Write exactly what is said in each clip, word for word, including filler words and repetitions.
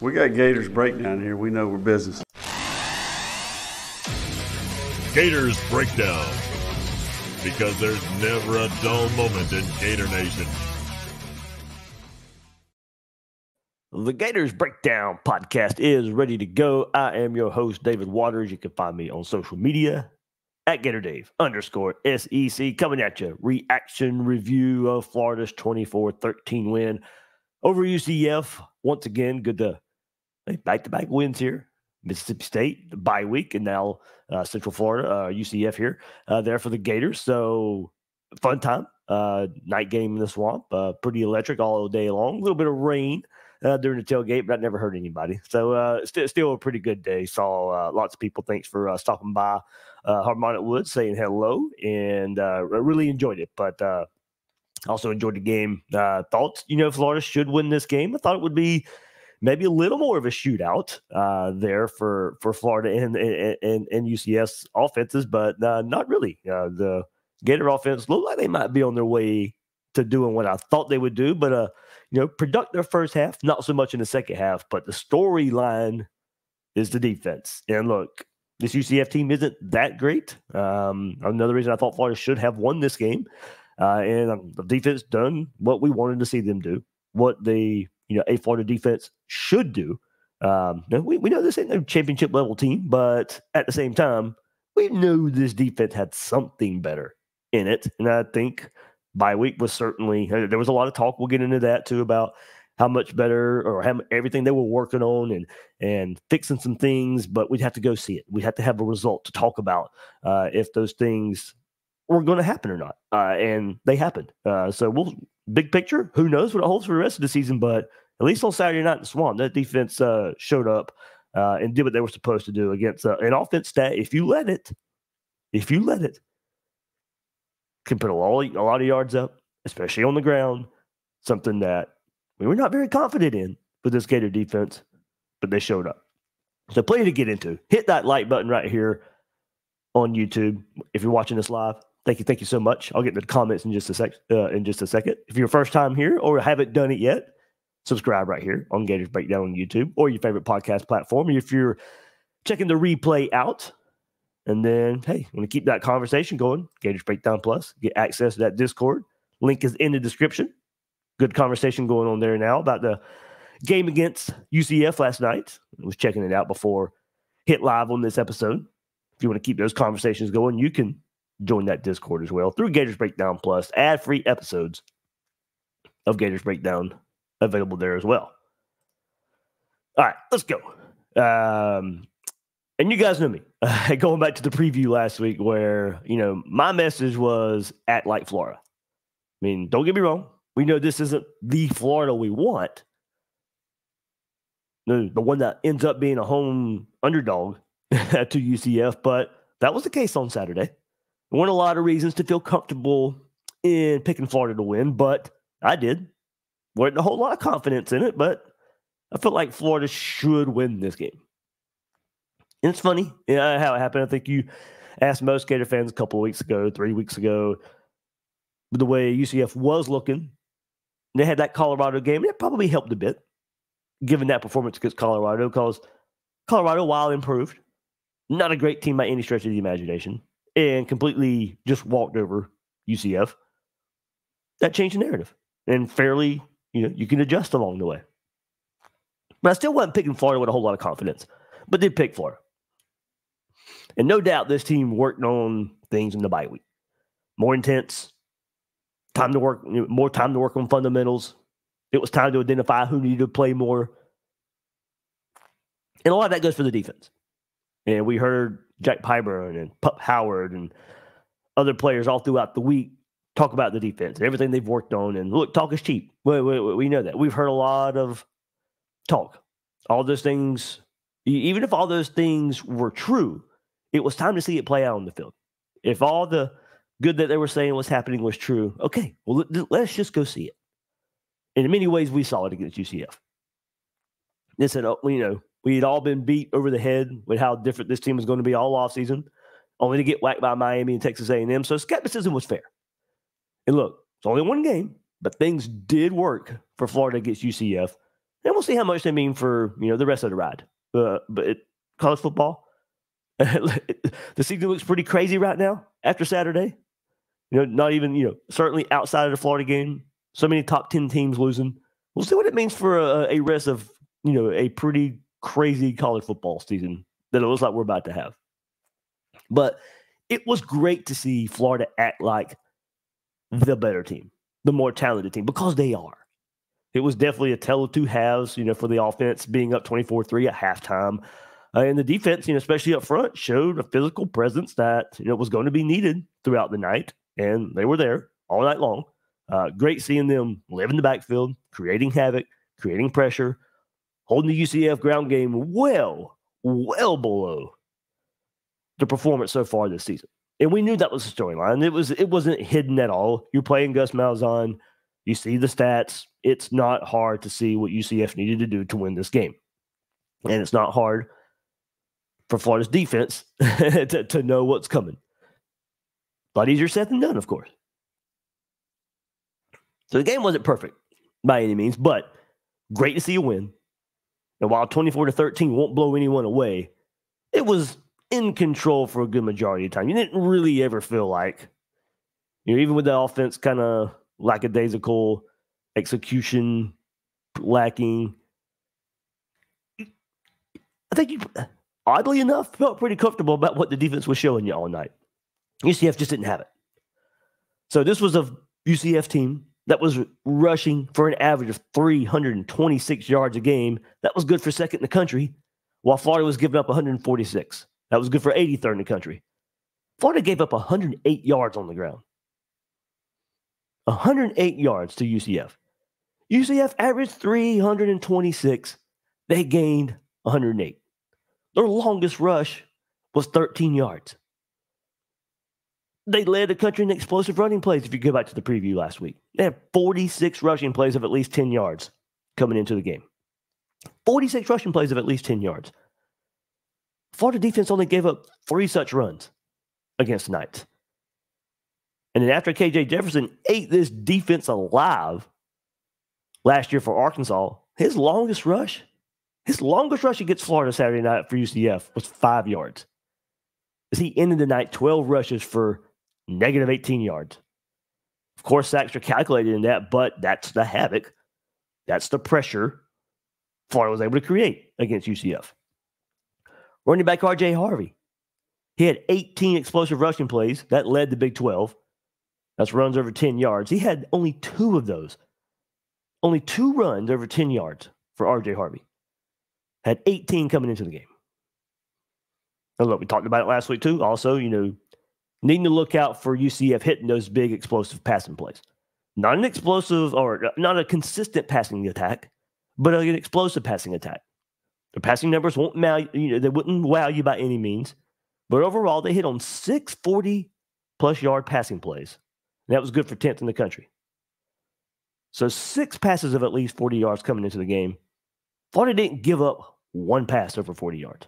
We got Gators Breakdown here. We know we're business. Gators Breakdown. Because there's never a dull moment in Gator Nation. The Gators Breakdown podcast is ready to go. I am your host, David Waters. You can find me on social media at GatorDave underscore SEC. Coming at you, reaction review of Florida's twenty-four thirteen win over U C F. Once again, good to back-to-back wins here. Mississippi State, the bye week, and now uh, Central Florida, uh, U C F here, uh, there for the Gators. So, fun time. Uh, night game in the swamp. Uh, pretty electric all day long. A little bit of rain uh, during the tailgate, but I never hurt anybody. So, uh, st still a pretty good day. Saw uh, lots of people. Thanks for uh, stopping by uh, Harmonic Woods, saying hello, and uh, really enjoyed it. But uh, also enjoyed the game. Uh, thoughts, you know, Florida should win this game. I thought it would be maybe a little more of a shootout uh, there for for Florida and and, and, and U C S offenses, but uh, not really. Uh, the Gator offense looked like they might be on their way to doing what I thought they would do, but uh, you know, productive first half, not so much in the second half. But the storyline is the defense, and look, this U C F team isn't that great. Um, another reason I thought Florida should have won this game, uh, and um, the defense done what we wanted to see them do, what they. You know, a Florida defense should do. Um, we, we know this ain't no championship level team, but at the same time, we knew this defense had something better in it. And I think bye week was certainly, there was a lot of talk. We'll get into that too about how much better or how everything they were working on and, and fixing some things, but we'd have to go see it. We'd have to have a result to talk about uh, if those things were going to happen or not. Uh, and they happened. Uh, so we'll, big picture, who knows what it holds for the rest of the season, but at least on Saturday night in the swamp, that defense uh, showed up uh, and did what they were supposed to do against uh, an offense that, if you let it, if you let it, can put a lot, a lot of yards up, especially on the ground, something that we were not very confident in with this Gator defense, but they showed up. So plenty to get into. Hit that like button right here on YouTube if you're watching this live. Thank you, thank you so much. I'll get into the comments in just a sec. Uh, in just a second. If you're first time here or haven't done it yet, subscribe right here on Gators Breakdown on YouTube or your favorite podcast platform. If you're checking the replay out, and then hey, want to keep that conversation going? Gators Breakdown Plus, get access to that Discord. Link is in the description. Good conversation going on there now about the game against U C F last night. I was checking it out before hit live on this episode. If you want to keep those conversations going, you can join that Discord as well through Gators Breakdown Plus. Ad-free episodes of Gators Breakdown available there as well. All right, let's go. Um, and you guys know me. Uh, going back to the preview last week where, you know, my message was act like Florida. I mean, don't get me wrong. We know this isn't the Florida we want. The, the one that ends up being a home underdog to U C F, but that was the case on Saturday. There weren't a lot of reasons to feel comfortable in picking Florida to win, but I did. Wasn't a whole lot of confidence in it, but I felt like Florida should win this game. And it's funny you know, how it happened. I think you asked most Gator fans a couple of weeks ago, three weeks ago, the way U C F was looking. They had that Colorado game, and it probably helped a bit, given that performance against Colorado, because Colorado, while improved, not a great team by any stretch of the imagination, and completely just walked over U C F, that changed the narrative. And fairly, you know, you can adjust along the way. But I still wasn't picking Florida with a whole lot of confidence, but did pick Florida. And no doubt this team worked on things in the bye week. More intense, time to work, more time to work on fundamentals. It was time to identify who needed to play more. And a lot of that goes for the defense. And we heard Jack Pyburn and Pup Howard and other players all throughout the week talk about the defense and everything they've worked on. And look, talk is cheap. We, we, we know that. We've heard a lot of talk. All those things, even if all those things were true, it was time to see it play out on the field. If all the good that they were saying was happening was true, okay, well, let's just go see it. And in many ways, we saw it against U C F. They said, oh, you know, we had all been beat over the head with how different this team was going to be all offseason, only to get whacked by Miami and Texas A and M. So skepticism was fair. And look, it's only one game, but things did work for Florida against U C F. And we'll see how much they mean for, you know, the rest of the ride. Uh, but it, college football, the season looks pretty crazy right now after Saturday. You know, not even, you know, certainly outside of the Florida game, so many top ten teams losing. We'll see what it means for a, a rest of, you know, a pretty crazy college football season that it looks like we're about to have. But it was great to see Florida act like the better team, the more talented team, because they are. It was definitely a tell of two halves, you know, for the offense being up twenty-four three at halftime. Uh, and the defense, you know, especially up front, showed a physical presence that, you know, was going to be needed throughout the night. And they were there all night long. Uh, great seeing them live in the backfield, creating havoc, creating pressure, holding the U C F ground game well, well below the performance so far this season. And we knew that was the storyline. It was, it wasn't hidden at all. You're playing Gus Malzahn. You see the stats. It's not hard to see what U C F needed to do to win this game. And it's not hard for Florida's defense to, to know what's coming. A lot easier said than done, of course. So the game wasn't perfect by any means, but great to see a win. And while twenty-four to thirteen won't blow anyone away, it was in control for a good majority of the time. You didn't really ever feel like, you know, even with the offense kind of lackadaisical, execution lacking, I think you, oddly enough, felt pretty comfortable about what the defense was showing you all night. U C F just didn't have it. So this was a U C F team that was rushing for an average of three hundred twenty-six yards a game. That was good for second in the country, while Florida was giving up one hundred forty-six. That was good for eighty-third in the country. Florida gave up one hundred eight yards on the ground. one hundred eight yards to U C F. U C F averaged three hundred twenty-six. They gained one hundred eight. Their longest rush was thirteen yards. They led the country in explosive running plays, if you go back to the preview last week. They had forty-six rushing plays of at least ten yards coming into the game. forty-six rushing plays of at least ten yards. Florida defense only gave up three such runs against the Knights. And then after K J Jefferson ate this defense alive last year for Arkansas, his longest rush, his longest rush against Florida Saturday night for U C F was five yards. As he ended the night, twelve rushes for negative eighteen yards. Of course, sacks are calculated in that, but that's the havoc. That's the pressure Florida was able to create against U C F. Running back R J Harvey, he had eighteen explosive rushing plays. That led the Big twelve. That's runs over ten yards. He had only two of those. Only two runs over ten yards for R J Harvey. Had eighteen coming into the game. And look, we talked about it last week too. Also, you know, needing to look out for U C F hitting those big explosive passing plays. Not an explosive or not a consistent passing attack, but an explosive passing attack. The passing numbers won't wow you know, they wouldn't wow you by any means. But overall, they hit on six forty-plus yard passing plays. And that was good for tenth in the country. So six passes of at least forty yards coming into the game. Florida didn't give up one pass over forty yards.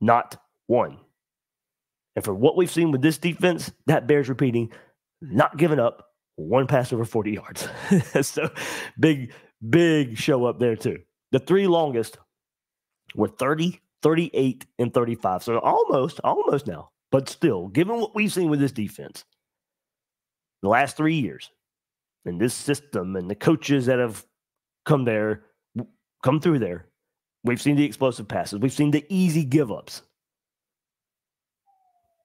Not one. And for what we've seen with this defense, that bears repeating. Not giving up one pass over forty yards. So big, big show up there too. The three longest were thirty, thirty-eight, and thirty-five. So almost, almost now. But still, given what we've seen with this defense, the last three years, and this system and the coaches that have come there, come through there, we've seen the explosive passes. We've seen the easy give-ups.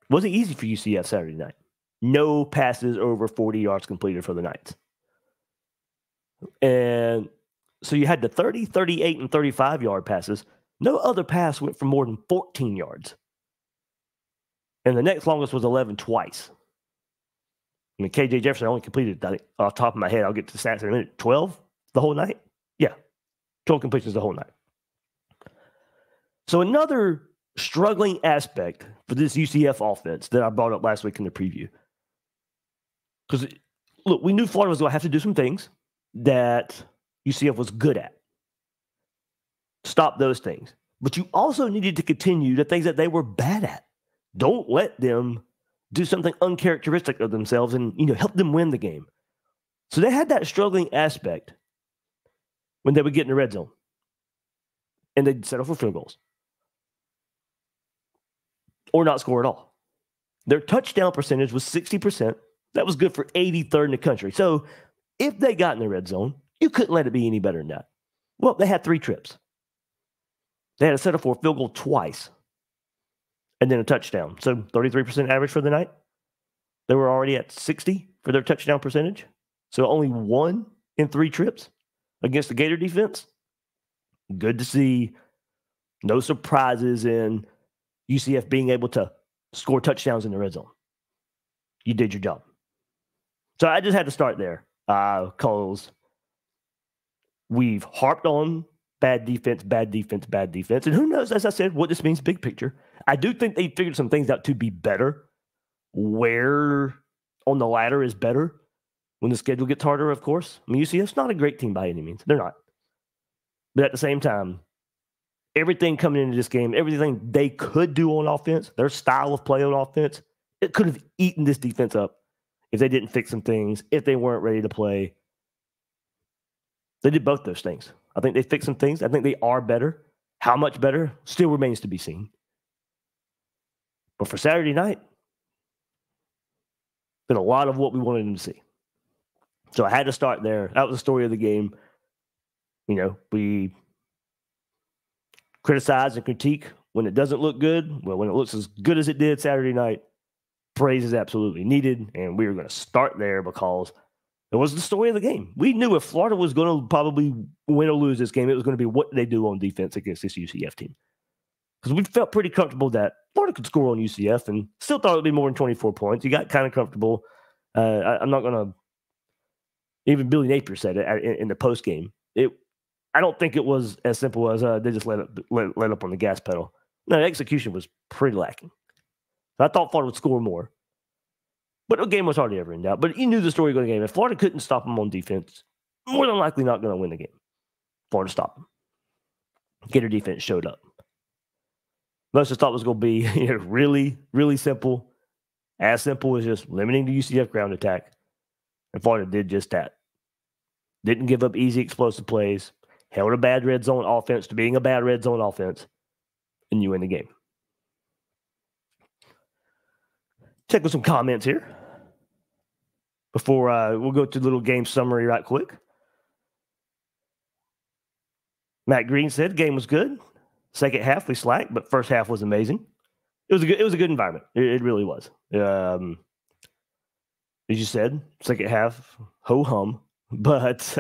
It wasn't easy for U C F Saturday night. No passes over forty yards completed for the Knights. And so you had the thirty, thirty-eight, and thirty-five-yard passes. No other pass went for more than fourteen yards. And the next longest was eleven twice. I mean, K J Jefferson only completed, I think, off the top of my head, I'll get to the stats in a minute, twelve the whole night? Yeah, twelve completions the whole night. So another struggling aspect for this U C F offense that I brought up last week in the preview. Because, look, we knew Florida was going to have to do some things that U C F was good at. Stop those things. But you also needed to continue the things that they were bad at. Don't let them do something uncharacteristic of themselves and, you know, help them win the game. So they had that struggling aspect when they would get in the red zone. And they'd settle for field goals. Or not score at all. Their touchdown percentage was sixty percent. That was good for eighty-third in the country. So if they got in the red zone, you couldn't let it be any better than that. Well, they had three trips. They had a settle for a field goal twice. And then a touchdown. So thirty-three percent average for the night. They were already at sixty for their touchdown percentage. So only one in three trips against the Gator defense. Good to see. No surprises in U C F being able to score touchdowns in the red zone. You did your job. So I just had to start there because uh, we've harped on bad defense, bad defense, bad defense. And who knows, as I said, what this means big picture. I do think they figured some things out to be better. Where on the ladder is better when the schedule gets harder, of course. I mean, U C F's not a great team by any means. They're not. But at the same time, everything coming into this game, everything they could do on offense, their style of play on offense, it could have eaten this defense up if they didn't fix some things, if they weren't ready to play. They did both those things. I think they fixed some things. I think they are better. How much better still remains to be seen. But for Saturday night, been a lot of what we wanted them to see. So I had to start there. That was the story of the game. You know, we criticize and critique when it doesn't look good. Well, when it looks as good as it did Saturday night, praise is absolutely needed, and we were going to start there because it was the story of the game. We knew if Florida was going to probably win or lose this game, it was going to be what they do on defense against this U C F team. Because we felt pretty comfortable that Florida could score on U C F and still thought it would be more than twenty-four points. You got kind of comfortable. Uh, I, I'm not going to – even Billy Napier said it in, in the postgame. It, I don't think it was as simple as uh, they just let up, let, let up on the gas pedal. No, the execution was pretty lacking. I thought Florida would score more. But the game was hardly ever in doubt. But you knew the story going to the game. If Florida couldn't stop them on defense, more than likely not going to win the game. Florida stopped them. Gator defense showed up. Most of us thought it was going to be you know, really, really simple. As simple as just limiting the U C F ground attack. And Florida did just that. Didn't give up easy, explosive plays. Held a bad red zone offense to being a bad red zone offense. And you win the game. Check with some comments here. Before uh, we'll go to a little game summary right quick. Matt Green said game was good. Second half we slacked, but first half was amazing. It was a good, it was a good environment. It, it really was. Um, as you said, second half ho hum, but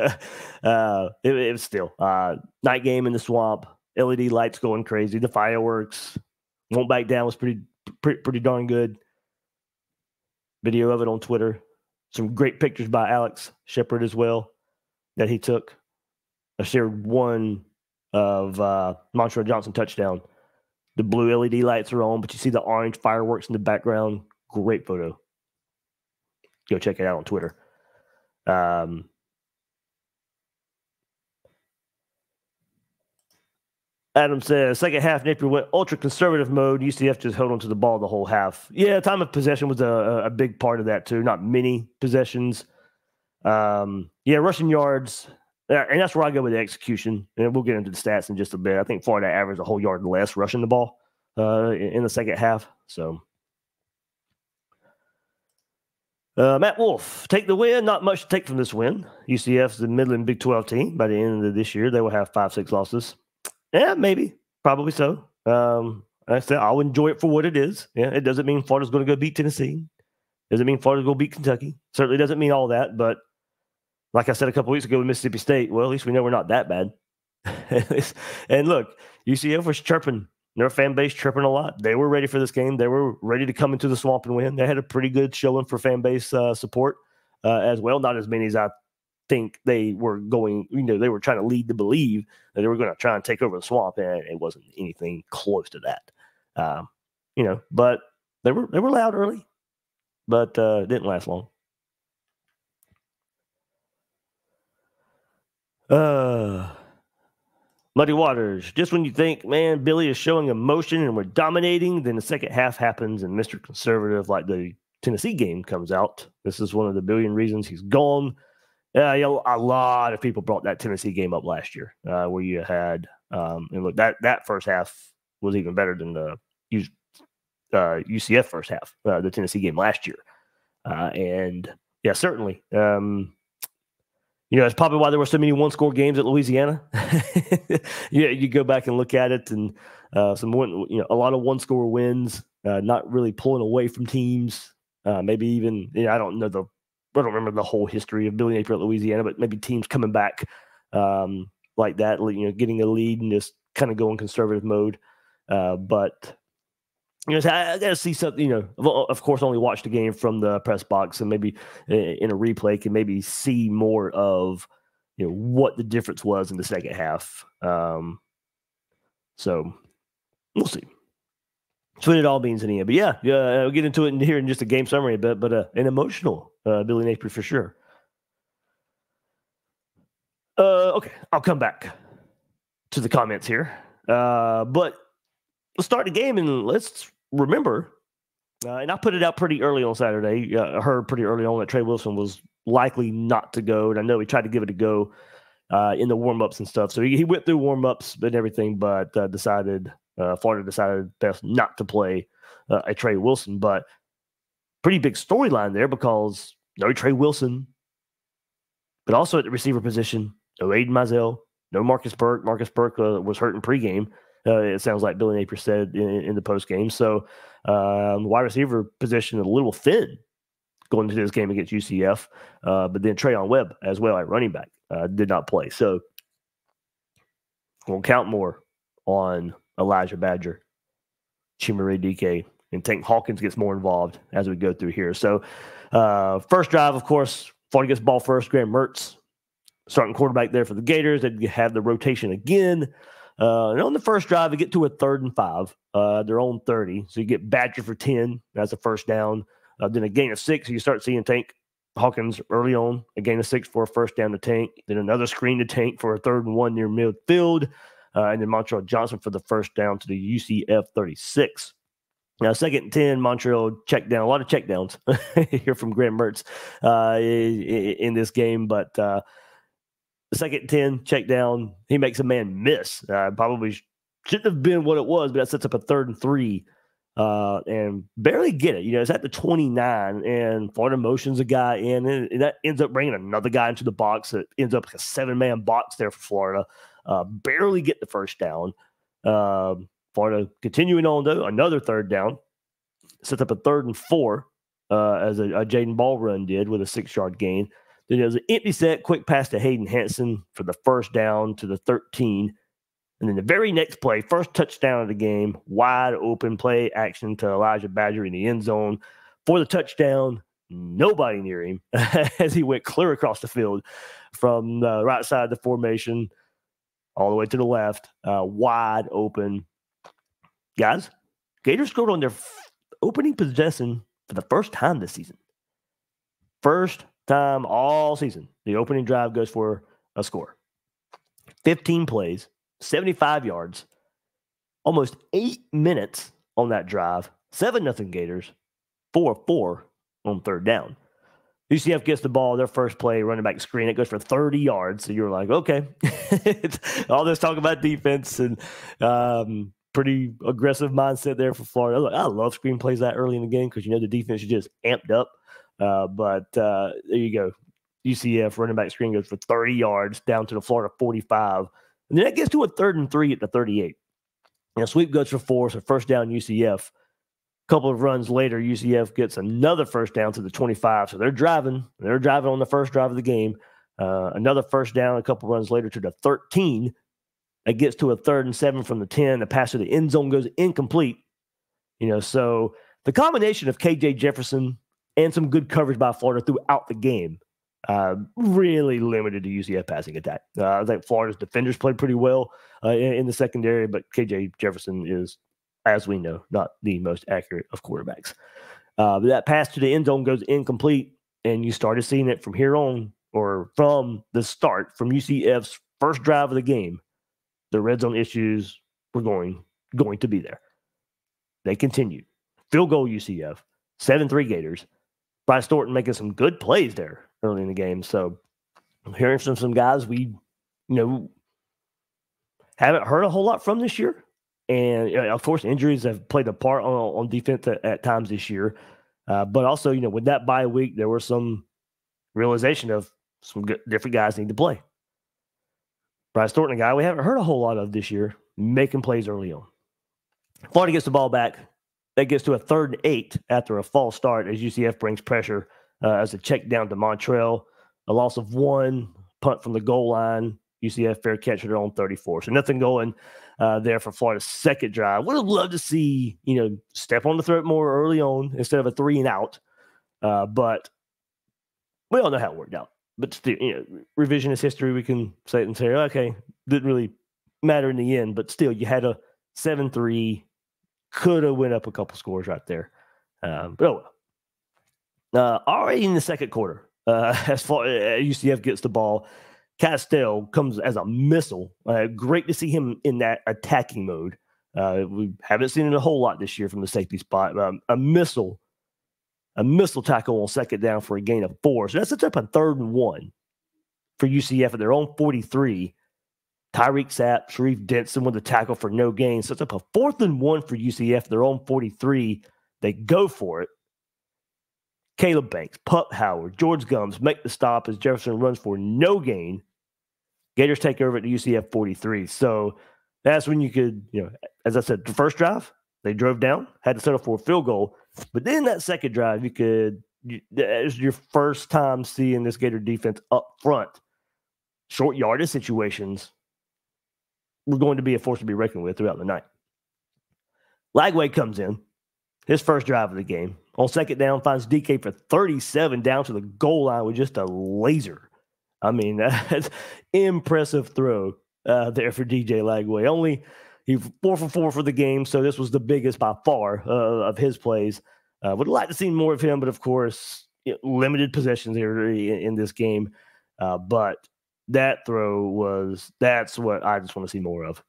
uh, it, it was still uh, night game in the swamp. L E D lights going crazy. The fireworks won't back down was pretty pretty, pretty darn good. Video of it on Twitter. Some great pictures by Alex Shepard as well that he took. I shared one of uh, Montrell Johnson touchdown. The blue L E D lights are on, but you see the orange fireworks in the background. Great photo. Go check it out on Twitter. Um, Adam says, second half, Napier went ultra-conservative mode. U C F just held onto the ball the whole half. Yeah, time of possession was a, a big part of that, too. Not many possessions. Um, yeah, rushing yards. And that's where I go with the execution. And we'll get into the stats in just a bit. I think Florida averaged a whole yard less rushing the ball uh, in the second half. So, uh, Matt Wolf, take the win. Not much to take from this win. U C F's the middling Big twelve team. By the end of this year, they will have five, six losses. Yeah, maybe. Probably so. Um, like I said, I'll enjoy it for what it is. Yeah, it doesn't mean Florida's going to go beat Tennessee. Doesn't mean Florida's going to beat Kentucky. Certainly doesn't mean all that. But like I said a couple weeks ago with Mississippi State, well, at least we know we're not that bad. And look, U C F was chirping. Their fan base chirping a lot. They were ready for this game. They were ready to come into the swamp and win. They had a pretty good showing for fan base uh, support uh, as well. Not as many as I think they were going, you know, they were trying to lead to believe that they were going to try and take over the swamp, and it wasn't anything close to that, um, you know. But they were they were loud early, but uh, it didn't last long. Uh, Muddy Waters, just when you think, man, Billy is showing emotion and we're dominating, then the second half happens and Mister Conservative, like the Tennessee game, comes out. This is one of the billion reasons he's gone. Yeah, you know, a lot of people brought that Tennessee game up last year, uh, where you had um, and look that that first half was even better than the uh, U C F first half, uh, the Tennessee game last year, uh, and yeah, certainly, um, you know, it's probably why there were so many one-score games at Louisiana. Yeah, you go back and look at it, and uh, some one, you know, a lot of one-score wins, uh, not really pulling away from teams. Uh, maybe even you know, I don't know the. I don't remember the whole history of Billy Napier at Louisiana, but maybe teams coming back um, like that, you know, getting a lead and just kind of going conservative mode. Uh, but you know, I, I gotta see something. You know, of course, only watch the game from the press box, and maybe in a replay can maybe see more of you know what the difference was in the second half. Um, so we'll see. Tweet it all beans and E M. But yeah, yeah, we'll get into it in here in just a game summary a bit, but uh, an emotional uh, Billy Napier for sure. Uh, okay, I'll come back to the comments here. Uh, but let's start the game and let's remember, uh, and I put it out pretty early on Saturday. Uh, I heard pretty early on that Trey Wilson was likely not to go, and I know he tried to give it a go uh, in the warm-ups and stuff. So he, he went through warm-ups and everything, but uh, decided... Uh, Florida decided best not to play uh, a Trey Wilson, but pretty big storyline there because no Trey Wilson, but also at the receiver position, no Aiden Mizell, no Marcus Burke. Marcus Burke uh, was hurt in pregame. Uh, it sounds like Billy Napier said in, in the postgame. So um, wide receiver position a little thin going into this game against U C F, uh, but then Trayon Webb as well at running back uh, did not play. So we'll count more on Elijah Badger, Chimere Dike, and Tank Hawkins gets more involved as we go through here. So uh, first drive, of course, Florida gets ball first. Graham Mertz, starting quarterback there for the Gators. They have the rotation again. Uh, and on the first drive, they get to a third and five. Uh, their own thirty. So you get Badger for ten. That's a first down. Uh, then a gain of six. You start seeing Tank Hawkins early on. A gain of six for a first down to Tank. Then another screen to Tank for a third and one near midfield. Uh, and then Montrell Johnson for the first down to the U C F thirty-six. Now, second and ten, Montrell check down. A lot of check downs here from Graham Mertz uh, in this game. But uh, second and ten, check down. He makes a man miss. Uh, probably shouldn't have been what it was, but that sets up a third and three uh, and barely get it. You know, it's at the twenty-nine, and Florida motions a guy in, and that ends up bringing another guy into the box. It ends up like a seven-man box there for Florida. Uh, barely get the first down. Uh, Florida continuing on, though, another third down. Sets up a third and four, uh, as a, a Jaden Ball run did with a six-yard gain. Then there's an empty set, quick pass to Hayden Hanson for the first down to the thirteen. And then the very next play, first touchdown of the game, wide open play action to Elijah Badger in the end zone for the touchdown. Nobody near him as he went clear across the field from the right side of the formation all the way to the left, uh, wide open. Guys, Gators scored on their opening possession for the first time this season. First time all season. The opening drive goes for a score. fifteen plays, seventy-five yards, almost eight minutes on that drive. seven nothing Gators, four four on third down. U C F gets the ball, their first play, running back screen. It goes for thirty yards. So you're like, okay. All this talk about defense and um, pretty aggressive mindset there for Florida. Look, I love screen plays that early in the game because you know the defense is just amped up. Uh, but uh, there you go. U C F running back screen goes for thirty yards down to the Florida forty-five. And then that gets to a third and three at the thirty-eight. Now sweep goes for four, so first down U C F. Couple of runs later, U C F gets another first down to the twenty-five. So they're driving. They're driving on the first drive of the game. Uh, another first down a couple runs later to the thirteen. It gets to a third and seven from the ten. The pass to the end zone goes incomplete. You know, so the combination of K J Jefferson and some good coverage by Florida throughout the game uh, really limited the U C F passing attack. Uh, I think Florida's defenders played pretty well uh, in, in the secondary, but K J Jefferson is, as we know, not the most accurate of quarterbacks. Uh, but that pass to the end zone goes incomplete, and you started seeing it from here on, or from the start, from U C F's first drive of the game. The red zone issues were going, going to be there. They continued. Field goal U C F, seven three Gators. Bryce Thornton making some good plays there early in the game. So I'm hearing from some guys we, you know, haven't heard a whole lot from this year. And, you know, of course, injuries have played a part on, on defense at, at times this year. Uh, but also, you know, with that bye week, there was some realization of some good, different guys need to play. Bryce Thornton, a guy we haven't heard a whole lot of this year, making plays early on. Florida gets the ball back. That gets to a third and eight after a false start as U C F brings pressure uh, as a check down to Montrell. A loss of one, punt from the goal line. U C F fair catch at their own thirty-four. So nothing going uh, there for Florida's second drive. Would have loved to see, you know, step on the throat more early on instead of a three and out. Uh, but we all know how it worked out. But still, you know, revisionist history, we can say it and say, okay, didn't really matter in the end. But still, you had a seven three. Could have went up a couple scores right there. Um, but oh well. Uh, already in the second quarter, uh, as far as U C F gets the ball, Castell comes as a missile. Uh, great to see him in that attacking mode. Uh, we haven't seen it a whole lot this year from the safety spot. Um, a missile, a missile tackle on second down for a gain of four. So that sets up a third and one for U C F at their own forty-three. Tyreek Sapp, Sharif Denson with a tackle for no gain. Sets up a fourth and one for U C F, their own forty-three. They go for it. Caleb Banks, Pup Howard, George Gumbs make the stop as Jefferson runs for no gain. Gators take over at the U C F forty-three. So that's when you could, you know, as I said, the first drive, they drove down, had to settle for a field goal. But then that second drive, you could, you, as your first time seeing this Gator defense up front, short yardage situations were going to be a force to be reckoned with throughout the night. Lagway comes in, his first drive of the game. On second down, finds D K for thirty-seven down to the goal line with just a laser. I mean, that's impressive throw uh, there for D J Lagway. Only he four for four for the game, so this was the biggest by far uh, of his plays. Uh, would like to see more of him, but of course, you know, limited possessions here in, in this game. Uh, but that throw was, that's what I just want to see more of.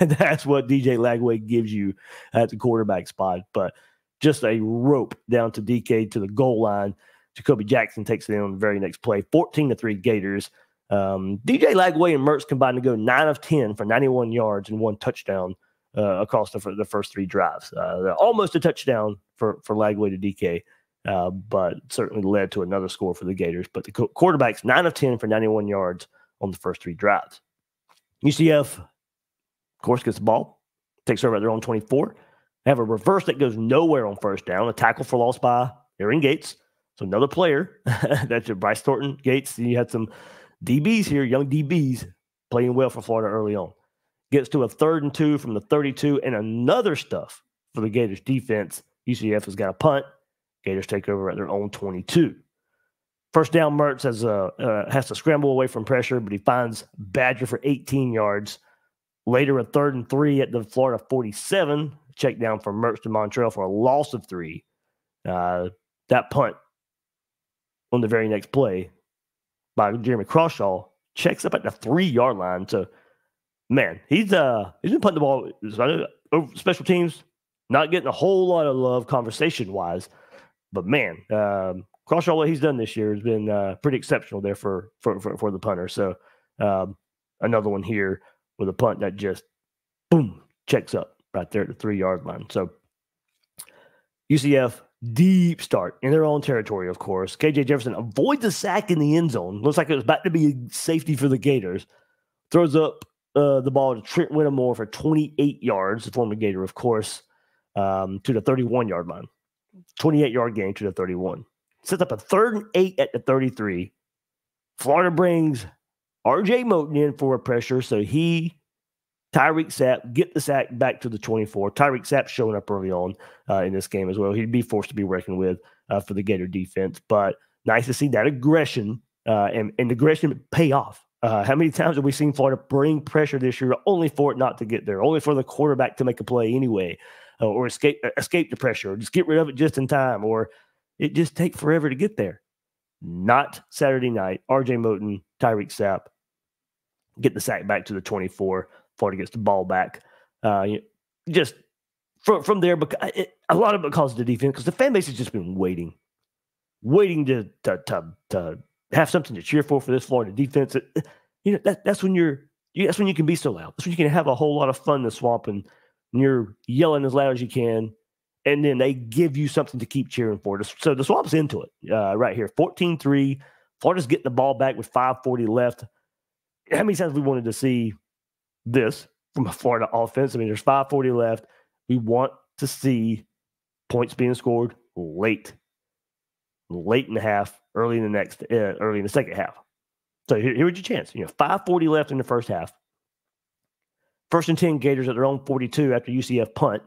That's what D J Lagway gives you at the quarterback spot. But just a rope down to D K to the goal line. Jacoby Jackson takes it in on the very next play. fourteen to three Gators. Um, D J Lagway and Mertz combined to go nine of ten for ninety-one yards and one touchdown uh, across the, the first three drives. Uh, almost a touchdown for, for Lagway to D K, uh, but certainly led to another score for the Gators. But the quarterback's nine of ten for ninety-one yards on the first three drives. U C F, of course, gets the ball, takes over at their own twenty-four. They have a reverse that goes nowhere on first down, a tackle for loss by Aaron Gates. So another player, that's your Bryce Thornton, Gates. You had some D Bs here, young D Bs, playing well for Florida early on. Gets to a third and two from the thirty-two, and another stuff for the Gators defense. U C F has got a punt. Gators take over at their own twenty-two. First down, Mertz has, a, uh, has to scramble away from pressure, but he finds Badger for eighteen yards. Later, a third and three at the Florida forty-seven. Check down from Mertz to Montrell for a loss of three. Uh, that punt on the very next play by Jeremy Crawshaw checks up at the three-yard line. So, man, he's uh he's been putting the ball over special teams, not getting a whole lot of love conversation-wise. But, man, um, Crawshaw, what he's done this year has been uh, pretty exceptional there for, for, for, for the punter. So, um, another one here with a punt that just, boom, checks up right there at the three-yard line. So U C F, deep start in their own territory, of course. K J Jefferson avoids a sack in the end zone. Looks like it was about to be safety for the Gators. Throws up uh, the ball to Trent Whittemore for twenty-eight yards, the former Gator, of course, um, to the thirty-one-yard line. twenty-eight-yard gain to the thirty-one. Sets up a third and eight at the thirty-three. Florida brings R J Moten in for a pressure, so he... Tyreek Sapp, get the sack back to the twenty-four. Tyreek Sapp showing up early on uh, in this game as well. He'd be forced to be reckoned with uh, for the Gator defense. But nice to see that aggression uh, and, and aggression pay off. Uh, how many times have we seen Florida bring pressure this year only for it not to get there, only for the quarterback to make a play anyway, uh, or escape escape the pressure, or just get rid of it just in time, or it just take forever to get there? Not Saturday night. R J Moten, Tyreek Sapp, get the sack back to the twenty-four. Florida gets the ball back. Uh, you know, just from, from there, because it, a lot of it because of the defense, because the fan base has just been waiting, waiting to, to, to, to have something to cheer for for this Florida defense. It, you know, that, that's when you're, you, that's when you can be so loud. That's when you can have a whole lot of fun in the swamp, and you're yelling as loud as you can, and then they give you something to keep cheering for. So the swamp's into it uh, right here. fourteen three. Florida's getting the ball back with five forty left. How many times we wanted to see this from a Florida offense? I mean, there's five forty left. We want to see points being scored late, late in the half, early in the next, uh, early in the second half. So here, here's your chance. You know, five forty left in the first half. First and ten, Gators at their own forty-two after U C F punt.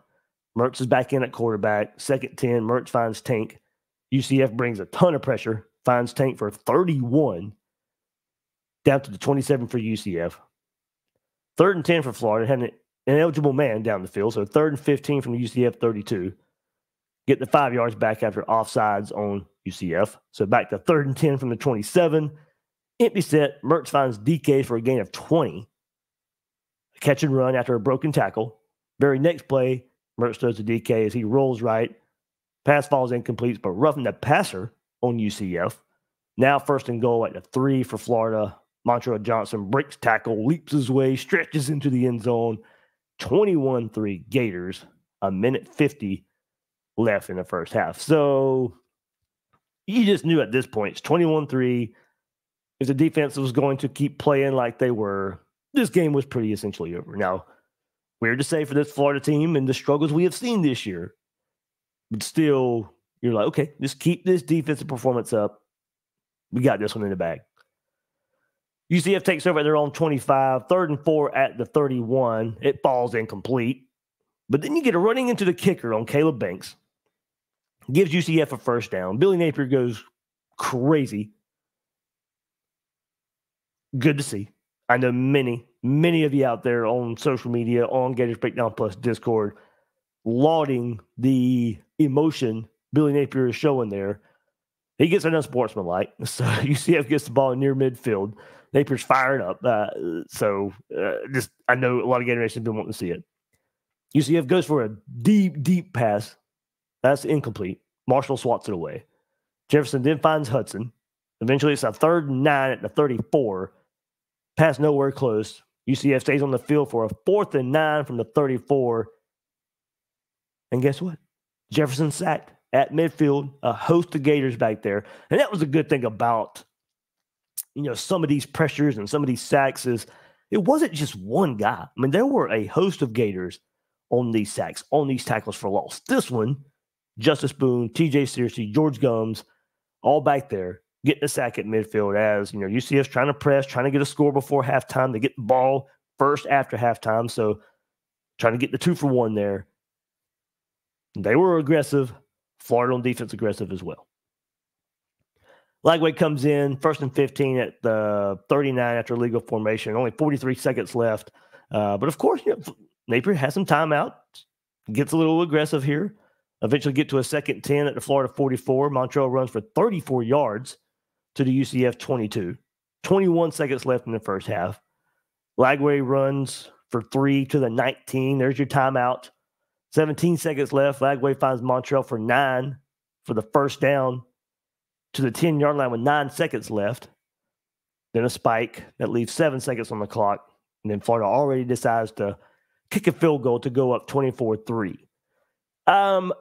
Mertz is back in at quarterback. Second ten, Mertz finds Tank. U C F brings a ton of pressure, finds Tank for thirty-one, down to the twenty-seven for U C F. Third and ten for Florida, had an ineligible man down the field, so third and fifteen from U C F thirty-two. Get the five yards back after offsides on U C F. So back to third and ten from the twenty-seven. Empty set, Mertz finds D K for a gain of twenty. A catch and run after a broken tackle. Very next play, Mertz throws to D K as he rolls right. Pass falls incomplete, but roughing the passer on U C F. Now first and goal at the three for Florida. Montrell Johnson breaks tackle, leaps his way, stretches into the end zone. twenty-one three Gators, a minute fifty left in the first half. So you just knew at this point, it's twenty-one three. If the defense was going to keep playing like they were, this game was pretty essentially over. Now, weird to say for this Florida team and the struggles we have seen this year, but still, you're like, okay, just keep this defensive performance up. We got this one in the bag. U C F takes over at their own twenty-five, third and four at the thirty-one. It falls incomplete. But then you get a running into the kicker on Caleb Banks. Gives U C F a first down. Billy Napier goes crazy. Good to see. I know many, many of you out there on social media, on Gators Breakdown Plus Discord, lauding the emotion Billy Napier is showing there. He gets an unsportsmanlike, so U C F gets the ball near midfield. Napier's firing up, uh, so uh, just I know a lot of Gator Nation have been wanting to see it. U C F goes for a deep, deep pass. That's incomplete. Marshall swats it away. Jefferson then finds Hudson. Eventually, it's a third and nine at the thirty-four. Pass nowhere close. U C F stays on the field for a fourth and nine from the thirty-four. And guess what? Jefferson sacked at midfield, a host of Gators back there. And that was a good thing about, you know, some of these pressures and some of these sacks is it wasn't just one guy. I mean, there were a host of Gators on these sacks, on these tackles for loss. This one, Justice Boone, T J Searcy, George Gumbs, all back there, getting a sack at midfield as, you know, U C F's trying to press, trying to get a score before halftime. They get the ball first after halftime, so trying to get the two for one there. They were aggressive. Florida on defense aggressive as well. Lagway comes in, first and fifteen at the thirty-nine after legal formation. Only forty-three seconds left. Uh, but, of course, you know, Napier has some timeout. Gets a little aggressive here. Eventually get to a second ten at the Florida forty-four. Montreal runs for thirty-four yards to the U C F twenty-two. twenty-one seconds left in the first half. Lagway runs for three to the nineteen. There's your timeout. seventeen seconds left. Lagway finds Montrell for nine for the first down to the ten-yard line with nine seconds left. Then a spike that leaves seven seconds on the clock. And then Florida already decides to kick a field goal to go up twenty-four three. Um,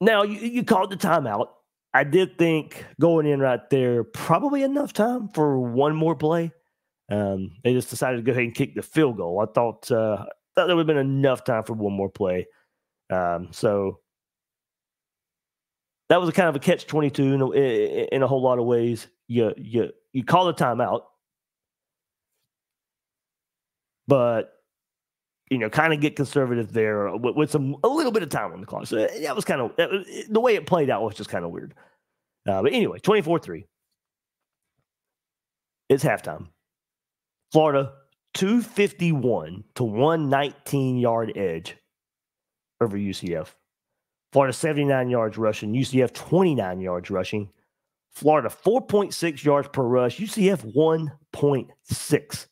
now, you, you called the timeout. I did think going in right there, probably enough time for one more play. Um, they just decided to go ahead and kick the field goal. I thought uh, – Thought there would have been enough time for one more play. Um, so that was a kind of a catch twenty-two in a, in a whole lot of ways. You, you, you call the timeout, but, you know, kind of get conservative there with, with some a little bit of time on the clock. So that was kind of – the way it played out was just kind of weird. Uh, but anyway, twenty-four three. It's halftime. Florida – two fifty-one to one nineteen yard edge over U C F. Florida seventy-nine yards rushing. U C F twenty-nine yards rushing. Florida four point six yards per rush. U C F one point six.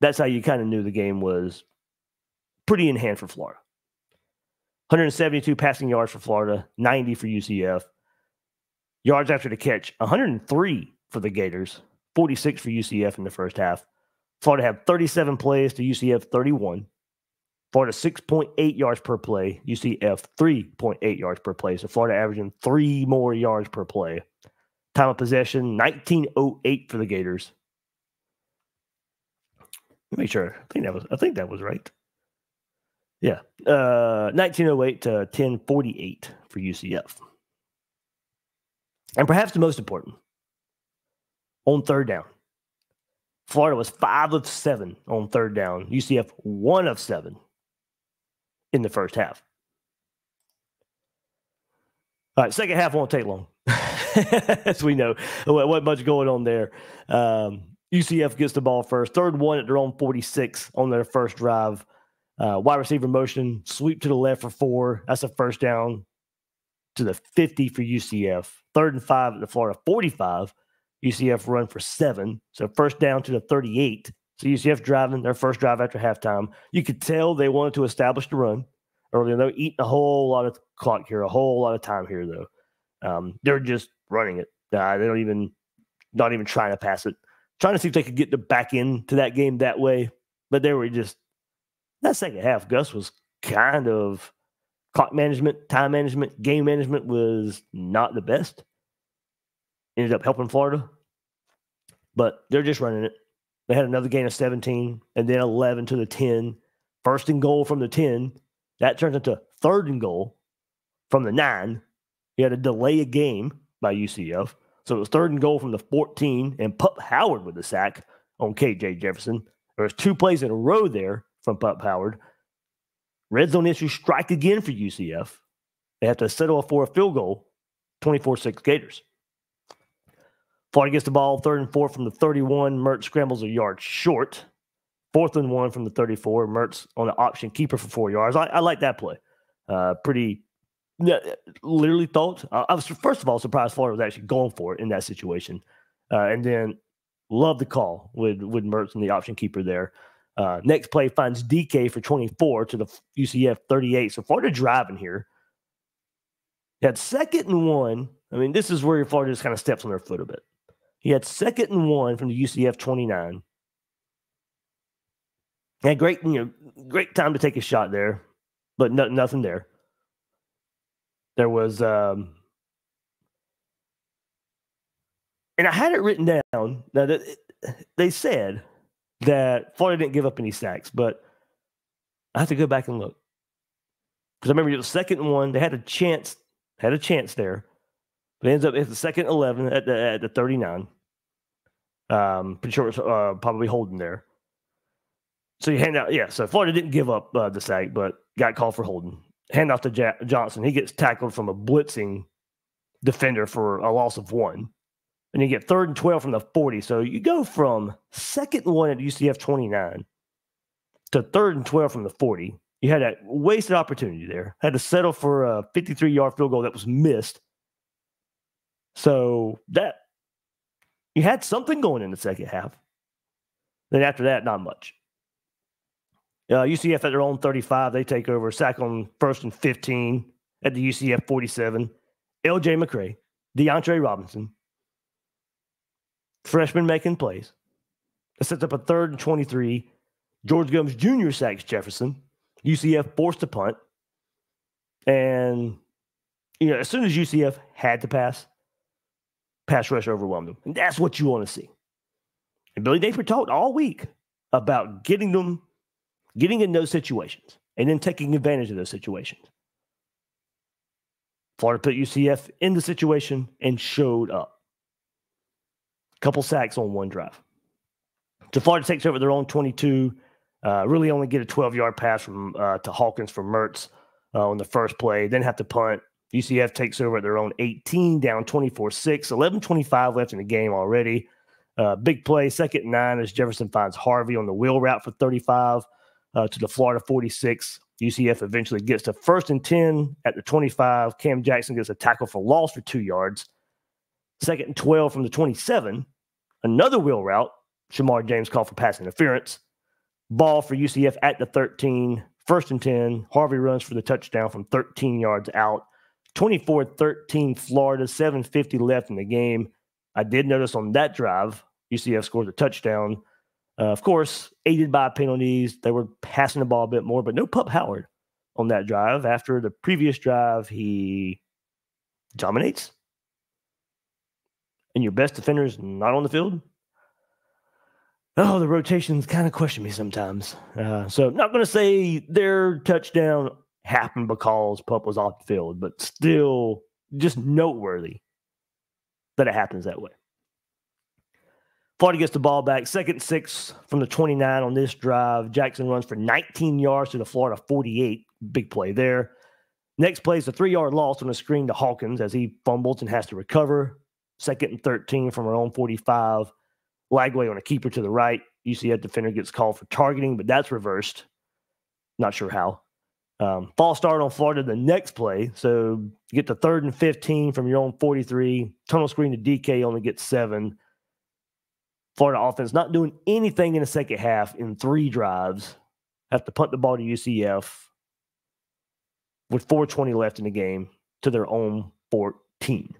That's how you kind of knew the game was pretty in hand for Florida. one hundred seventy-two passing yards for Florida. ninety for U C F. Yards after the catch. one hundred three for the Gators, forty-six for U C F in the first half. Florida had thirty-seven plays to U C F thirty-one. Florida six point eight yards per play. U C F three point eight yards per play. So Florida averaging three more yards per play. Time of possession, nineteen oh eight for the Gators. Let me make sure. I think that was I think that was right. Yeah. Uh, nineteen oh eight to ten forty-eight for U C F. And perhaps the most important, on third down, Florida was five of seven on third down. U C F one of seven in the first half. All right, second half won't take long. As we know, what much going on there. Um, U C F gets the ball first. Third one at their own forty-six on their first drive. Uh, wide receiver motion, sweep to the left for four. That's a first down to the fifty for U C F. Third and five at the Florida forty-five. U C F run for seven. So first down to the thirty-eight. So U C F driving their first drive after halftime. You could tell they wanted to establish the run earlier. They're eating a whole lot of clock here, a whole lot of time here, though. Um, they're just running it. Uh, they don't even, not even trying to pass it. Trying to see if they could get the back end to that game that way. But they were just, that second half, Gus was kind of, clock management, time management, game management was not the best. Ended up helping Florida. But they're just running it. They had another gain of seventeen and then eleven to the ten. First and goal from the ten. That turns into third and goal from the nine. You had to delay a game by U C F. So it was third and goal from the fourteen. And Pup Howard with the sack on K J Jefferson. There was two plays in a row there from Pup Howard. Red zone issue, strike again for U C F. They have to settle for a field goal, twenty-four six Gators. Florida gets the ball, third and four from the thirty-one. Mertz scrambles a yard short. Fourth and one from the thirty-four. Mertz on the option keeper for four yards. I, I like that play. Uh, pretty, literally thought. Uh, I was, first of all, surprised Florida was actually going for it in that situation. Uh, and then love the call with, with Mertz and the option keeper there. Uh, next play finds D K for twenty-four to the U C F thirty-eight. So Florida driving here. He had second and one. I mean, this is where Florida just kind of steps on their foot a bit. He had second and one from the U C F twenty-nine. He had great, you know, great time to take a shot there, but no, nothing there. There was, um, and I had it written down. Now that it, they said that Florida didn't give up any sacks, but I have to go back and look. Because I remember it was second and one. They had a chance, had a chance there. But it ends up, it's the second eleven at the, at the thirty-nine. Um, pretty sure it's uh, probably holding there. So you hand out, yeah, so Florida didn't give up uh, the sack, but got called for holding. Hand off to ja Johnson. He gets tackled from a blitzing defender for a loss of one. And you get third and twelve from the forty. So you go from second and one at U C F twenty-nine to third and twelve from the forty. You had that wasted opportunity there. Had to settle for a fifty-three yard field goal that was missed. So that you had something going in the second half. Then after that, not much. Uh, U C F at their own thirty-five. They take over. Sack on first and fifteen at the U C F forty-seven. L J McCray, DeAndre Robinson. Freshman making plays. It sets up a third and twenty-three. George Gumbs Junior sacks Jefferson. U C F forced a punt. And, you know, as soon as U C F had to pass, pass rush overwhelmed them. And that's what you want to see. And Billy Napier talked all week about getting them, getting in those situations and then taking advantage of those situations. Florida put U C F in the situation and showed up. Couple sacks on one drive. So Florida takes over their own twenty-two. Uh, really only get a twelve yard pass from uh, to Hawkins from Mertz uh, on the first play. Then have to punt. U C F takes over at their own eighteen, down twenty-four six. eleven twenty-five left in the game already. Uh, big play, second and nine as Jefferson finds Harvey on the wheel route for thirty-five uh, to the Florida forty-six. U C F eventually gets to first and ten at the twenty-five. Cam Jackson gets a tackle for loss for two yards. Second and twelve from the twenty-seven. Another wheel route. Chimere James called for pass interference. Ball for U C F at the thirteen. First and ten. Harvey runs for the touchdown from thirteen yards out. twenty-four thirteen Florida. seven fifty left in the game. I did notice on that drive, U C F scored a touchdown. Uh, of course, aided by penalties. They were passing the ball a bit more, but no Pup Howard on that drive. After the previous drive, he dominates. And your best defender is not on the field. Oh, the rotations kind of question me sometimes. Uh, so I'm not going to say their touchdown happened because Pup was off the field, but still just noteworthy that it happens that way. Florida gets the ball back. Second and six from the twenty-nine on this drive. Jackson runs for nineteen yards to the Florida forty-eight. Big play there. Next play is a three-yard loss on a screen to Hawkins as he fumbles and has to recover. Second and thirteen from our own forty-five. Lagway on a keeper to the right. U C F defender gets called for targeting, but that's reversed. Not sure how. Um, false start on Florida the next play. So you get the third and fifteen from your own forty-three. Tunnel screen to D K, only gets seven. Florida offense not doing anything in the second half in three drives. Have to punt the ball to U C F with four twenty left in the game to their own fourteen.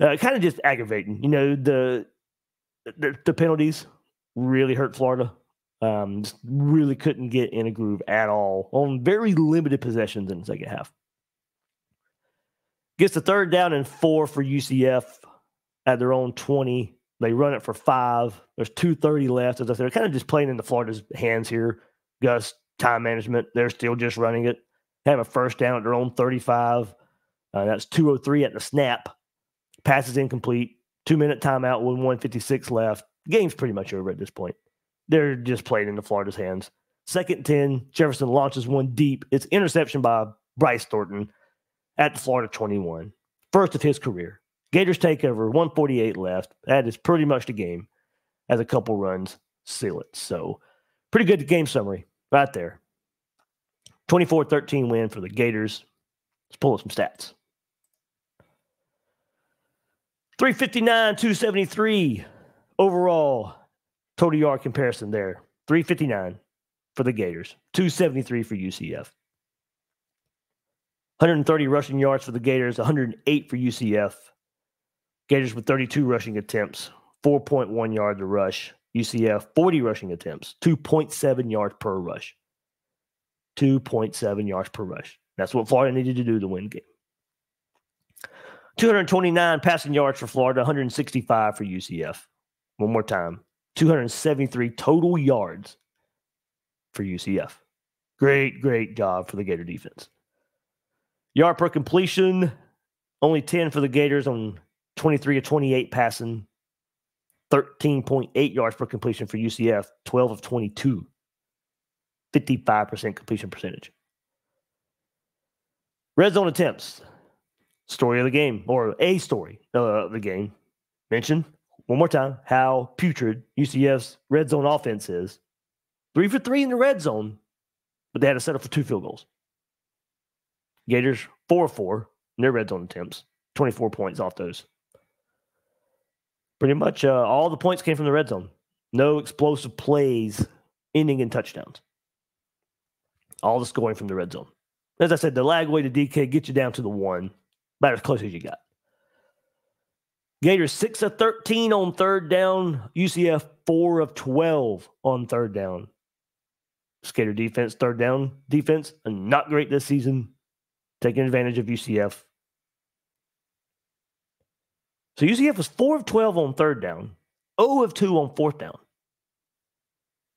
Uh, kind of just aggravating. You know, the, the, the penalties really hurt Florida. Um, just really couldn't get in a groove at all on very limited possessions in the second half. Gets the third down and four for U C F at their own twenty. They run it for five. There's two thirty left. As I said, they're kind of just playing into Florida's hands here. Gus, time management. They're still just running it. Have a first down at their own thirty-five. Uh, that's two oh three at the snap. Pass is incomplete. Two-minute timeout with one fifty-six left. Game's pretty much over at this point. They're just playing into Florida's hands. Second ten, Jefferson launches one deep. It's interception by Bryce Thornton at the Florida twenty-one. First of his career. Gators take over, one forty-eight left. That is pretty much the game as a couple runs seal it. So pretty good game summary right there. twenty-four thirteen win for the Gators. Let's pull up some stats. three fifty-nine, two seventy-three overall total yard comparison there. three fifty-nine for the Gators, two seventy-three for U C F. one hundred thirty rushing yards for the Gators, one hundred eight for U C F. Gators with thirty-two rushing attempts, four point one yards a rush. U C F, forty rushing attempts, two point seven yards per rush. two point seven yards per rush. That's what Florida needed to do to win the game. two hundred twenty-nine passing yards for Florida, one hundred sixty-five for U C F. One more time. two hundred seventy-three total yards for U C F. Great, great job for the Gator defense. Yard per completion, only ten for the Gators on twenty-three of twenty-eight passing, thirteen point eight yards per completion for U C F, twelve of twenty-two, fifty-five percent completion percentage. Red zone attempts, story of the game, or a story of the game. Mention one more time how putrid U C F's red zone offense is. Three for three in the red zone, but they had to settle for two field goals. Gators, four of four in their red zone attempts, twenty-four points off those. Pretty much uh, all the points came from the red zone. No explosive plays ending in touchdowns. All the scoring from the red zone. As I said, the Lagway to D K gets you down to the one. About as close as you got. Gators six of thirteen on third down. U C F four of twelve on third down. Gator defense, third down defense, and not great this season. Taking advantage of U C F. So U C F was four of twelve on third down, zero of two on fourth down.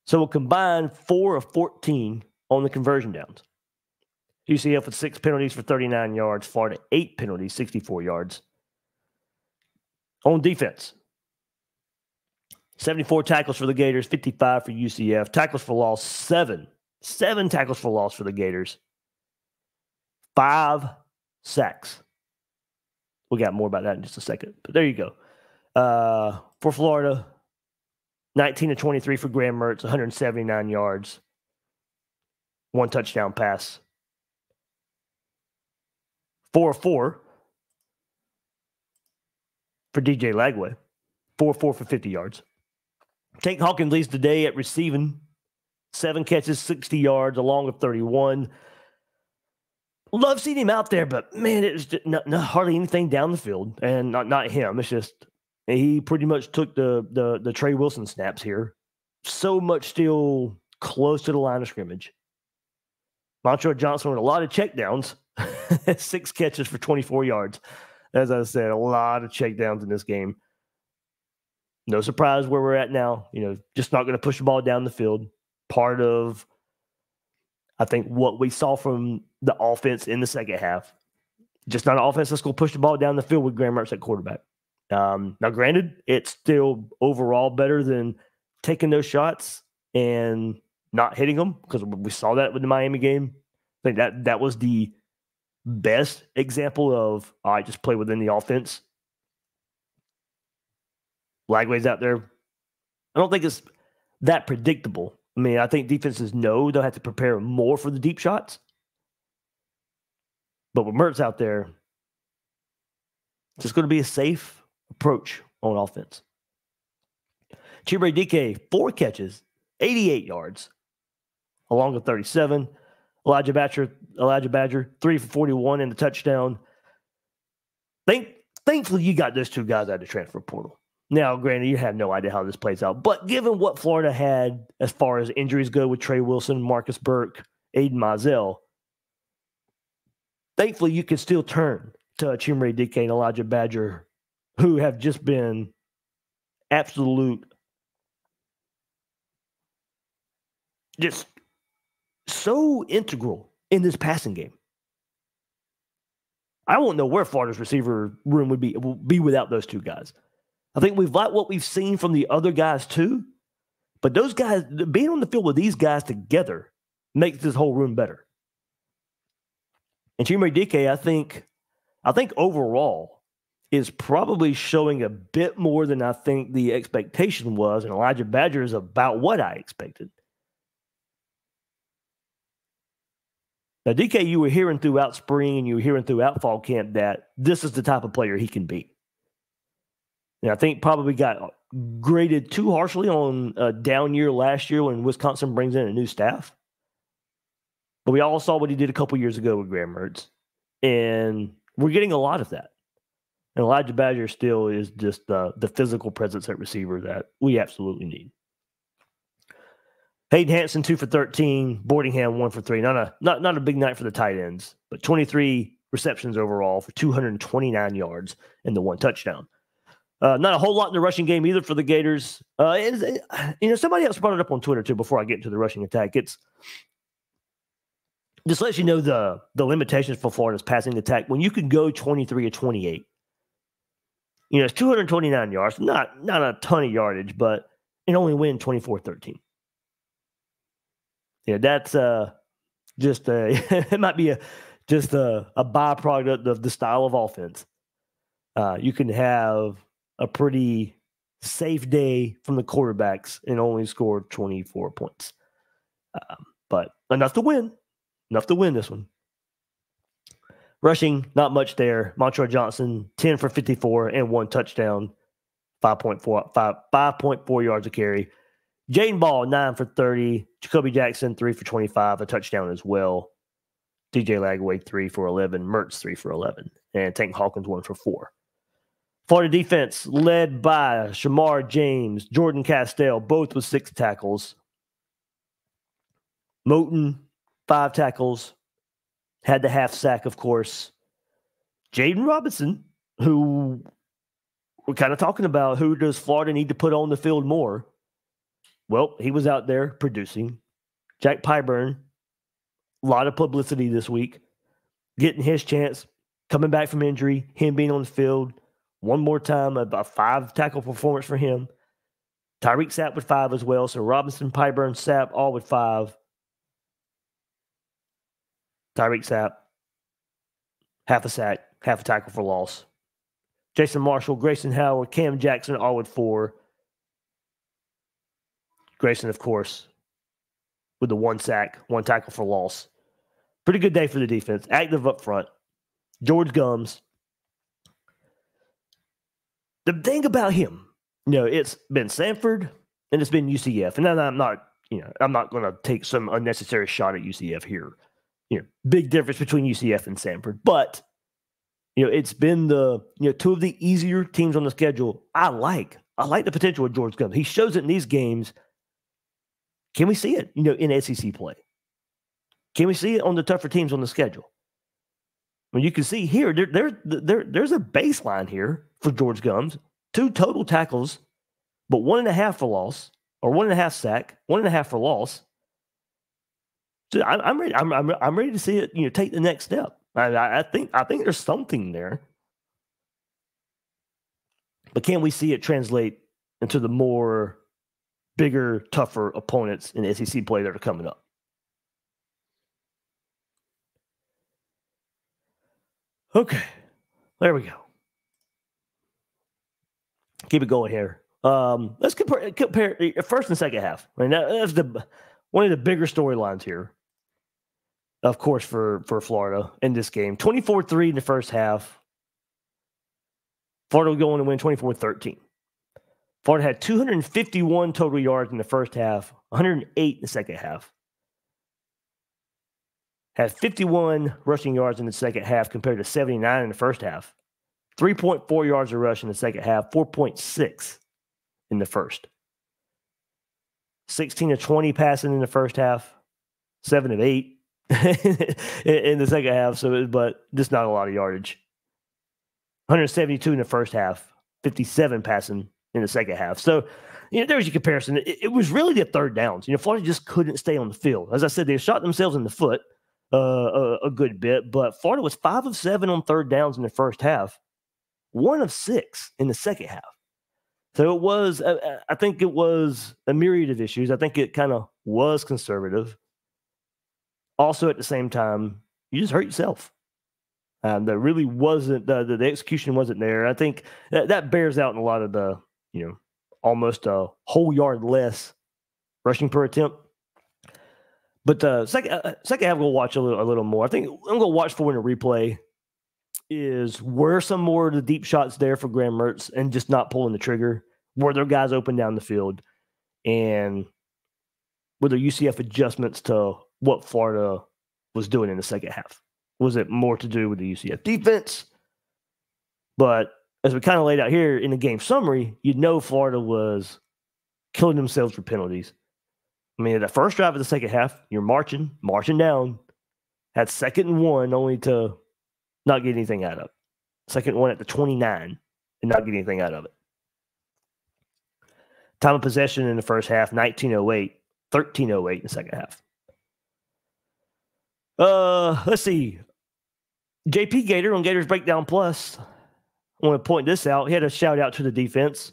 So we'll combine four of fourteen on the conversion downs. U C F with six penalties for thirty-nine yards, Florida eight penalties, sixty-four yards. On defense, seventy-four tackles for the Gators, fifty-five for U C F. Tackles for loss, seven. Seven tackles for loss for the Gators. Five sacks. We got more about that in just a second, but there you go. Uh, for Florida, nineteen of twenty-three for Graham Mertz, one hundred seventy-nine yards, one touchdown pass. Four of four for D J Lagway, four of four for fifty yards. Tank Hawkins leads the day at receiving, seven catches, sixty yards, along with thirty-one. Love seeing him out there, but man, it was just not, not hardly anything down the field, and not not him. It's just and he pretty much took the the the Trey Wilson snaps here. So much still close to the line of scrimmage. Montrell Johnson with a lot of checkdowns, six catches for twenty-four yards. As I said, a lot of checkdowns in this game. No surprise where we're at now. You know, just not going to push the ball down the field. Part of, I think, what we saw from the offense in the second half. Just not an offense that's going to push the ball down the field with Graham Mertz at quarterback. Um, now, granted, it's still overall better than taking those shots and not hitting them, because we saw that with the Miami game. I think that that was the best example of, all right, just play within the offense. Lagway's out there. I don't think it's that predictable. I mean, I think defenses know they'll have to prepare more for the deep shots. But with Mertz out there, it's just going to be a safe approach on offense. Chimere Dike, four catches, eighty-eight yards, along with thirty-seven. Elijah Badger, Elijah Badger, three for forty-one in the touchdown. Thank, thankfully, you got those two guys out of the transfer portal. Now, granted, you have no idea how this plays out, but given what Florida had as far as injuries go with Trey Wilson, Marcus Burke, Aiden Mizell, thankfully, you can still turn to Chimere Dike and Elijah Badger, who have just been absolute, just so integral in this passing game. I won't know where Florida's receiver room would be, will be without those two guys. I think we've liked what we've seen from the other guys too, but those guys, being on the field with these guys together makes this whole room better. And Chimere Dike, I think, I think overall is probably showing a bit more than I think the expectation was, and Elijah Badger is about what I expected. Now, D K, you were hearing throughout spring and you were hearing throughout fall camp that this is the type of player he can be. And I think probably got graded too harshly on a down year last year when Wisconsin brings in a new staff. But we all saw what he did a couple years ago with Graham Mertz. And we're getting a lot of that. And Elijah Badger still is just the, the physical presence at receiver that we absolutely need. Hayden Hanson, two for thirteen. Boardingham, one for three. Not a, not, not a big night for the tight ends, but twenty-three receptions overall for two hundred twenty-nine yards and the one touchdown. Uh, not a whole lot in the rushing game either for the Gators. Uh, and, you know, somebody else brought it up on Twitter, too, before I get into the rushing attack. It's just lets you know the, the limitations for Florida's passing attack. When you can go twenty-three or twenty-eight, you know, it's two hundred twenty-nine yards. Not, not a ton of yardage, but it only win twenty-four thirteen. Yeah, that's uh, just uh, it might be a just a, a byproduct of the style of offense. Uh, you can have a pretty safe day from the quarterbacks and only score twenty-four points, um, but enough to win, enough to win this one. Rushing, not much there. Montrell Johnson, ten for fifty-four and one touchdown, five point four yards a carry. Jayden Ball, nine for thirty. Jacoby Jackson, three for twenty-five, a touchdown as well. D J Lagway, three for eleven. Mertz, three for eleven. And Tank Hawkins, one for four. Florida defense led by Shamar James, Jordan Castell, both with six tackles. Moten, five tackles. Had the half sack, of course. Jaden Robinson, who we're kind of talking about, who does Florida need to put on the field more? Well, he was out there producing. Jack Pyburn, a lot of publicity this week, getting his chance, coming back from injury, him being on the field one more time, a five-tackle performance for him. Tyreek Sapp with five as well, so Robinson, Pyburn, Sapp, all with five. Tyreek Sapp, half a sack, half a tackle for loss. Jason Marshall, Grayson Howard, Cam Jackson, all with four. Grayson, of course, with the one sack, one tackle for loss. Pretty good day for the defense. Active up front. George Gumbs. The thing about him, you know, it's been Sanford and it's been U C F. And I'm not, you know, I'm not going to take some unnecessary shot at U C F here. You know, big difference between U C F and Sanford. But You know, it's been the, you know, two of the easier teams on the schedule. I like, I like the potential of George Gumbs. He shows it in these games. Can we see it, you know, in S E C play? Can we see it on the tougher teams on the schedule? When you can see here, there, there, there, there's a baseline here for George Gumbs. Two total tackles, but one and a half for loss, or one and a half sack, one and a half for loss. So I'm, I'm ready. I'm, I'm, I'm ready to see it, you know, take the next step. I, I think I think there's something there. But can we see it translate into the more bigger, tougher opponents in S E C play that are coming up? Okay, there we go. Keep it going here. Um, let's compare compare first and second half. I mean, that's the one of the bigger storylines here, of course, for, for Florida in this game. twenty-four three in the first half. Florida will go on to win twenty-four thirteen. Florida had two hundred fifty-one total yards in the first half, one hundred eight in the second half. Had fifty-one rushing yards in the second half compared to seventy-nine in the first half. three point four yards a rush in the second half, four point six in the first. sixteen of twenty passing in the first half, seven of eight. in the second half, so but just not a lot of yardage. one hundred seventy-two in the first half, fifty-seven passing in the second half. So, you know, there's your comparison. It, it was really the third downs. You know, Florida just couldn't stay on the field. As I said, they shot themselves in the foot uh, a, a good bit, but Florida was five of seven on third downs in the first half, one of six in the second half. So it was, I, I think it was a myriad of issues. I think it kind of was conservative. Also, at the same time, you just hurt yourself. Um, there really wasn't the, the the execution wasn't there. I think that, that bears out in a lot of the, you know, almost a whole yard less rushing per attempt. But the second uh, second half, we'll watch a little a little more. I think I'm gonna watch for in a replay is were some more of the deep shots there for Graham Mertz and just not pulling the trigger. Were there guys open down the field, and were there U C F adjustments to what Florida was doing in the second half? Was it more to do with the U C F defense? But as we kind of laid out here in the game summary, you know Florida was killing themselves for penalties. I mean, that first drive of the second half, you're marching, marching down, had second and one only to not get anything out of it. Second one at the twenty-nine and not get anything out of it. Time of possession in the first half, nineteen oh eight, thirteen oh eight in the second half. Uh, let's see. J P Gator on Gators Breakdown Plus. I want to point this out. He had a shout out to the defense.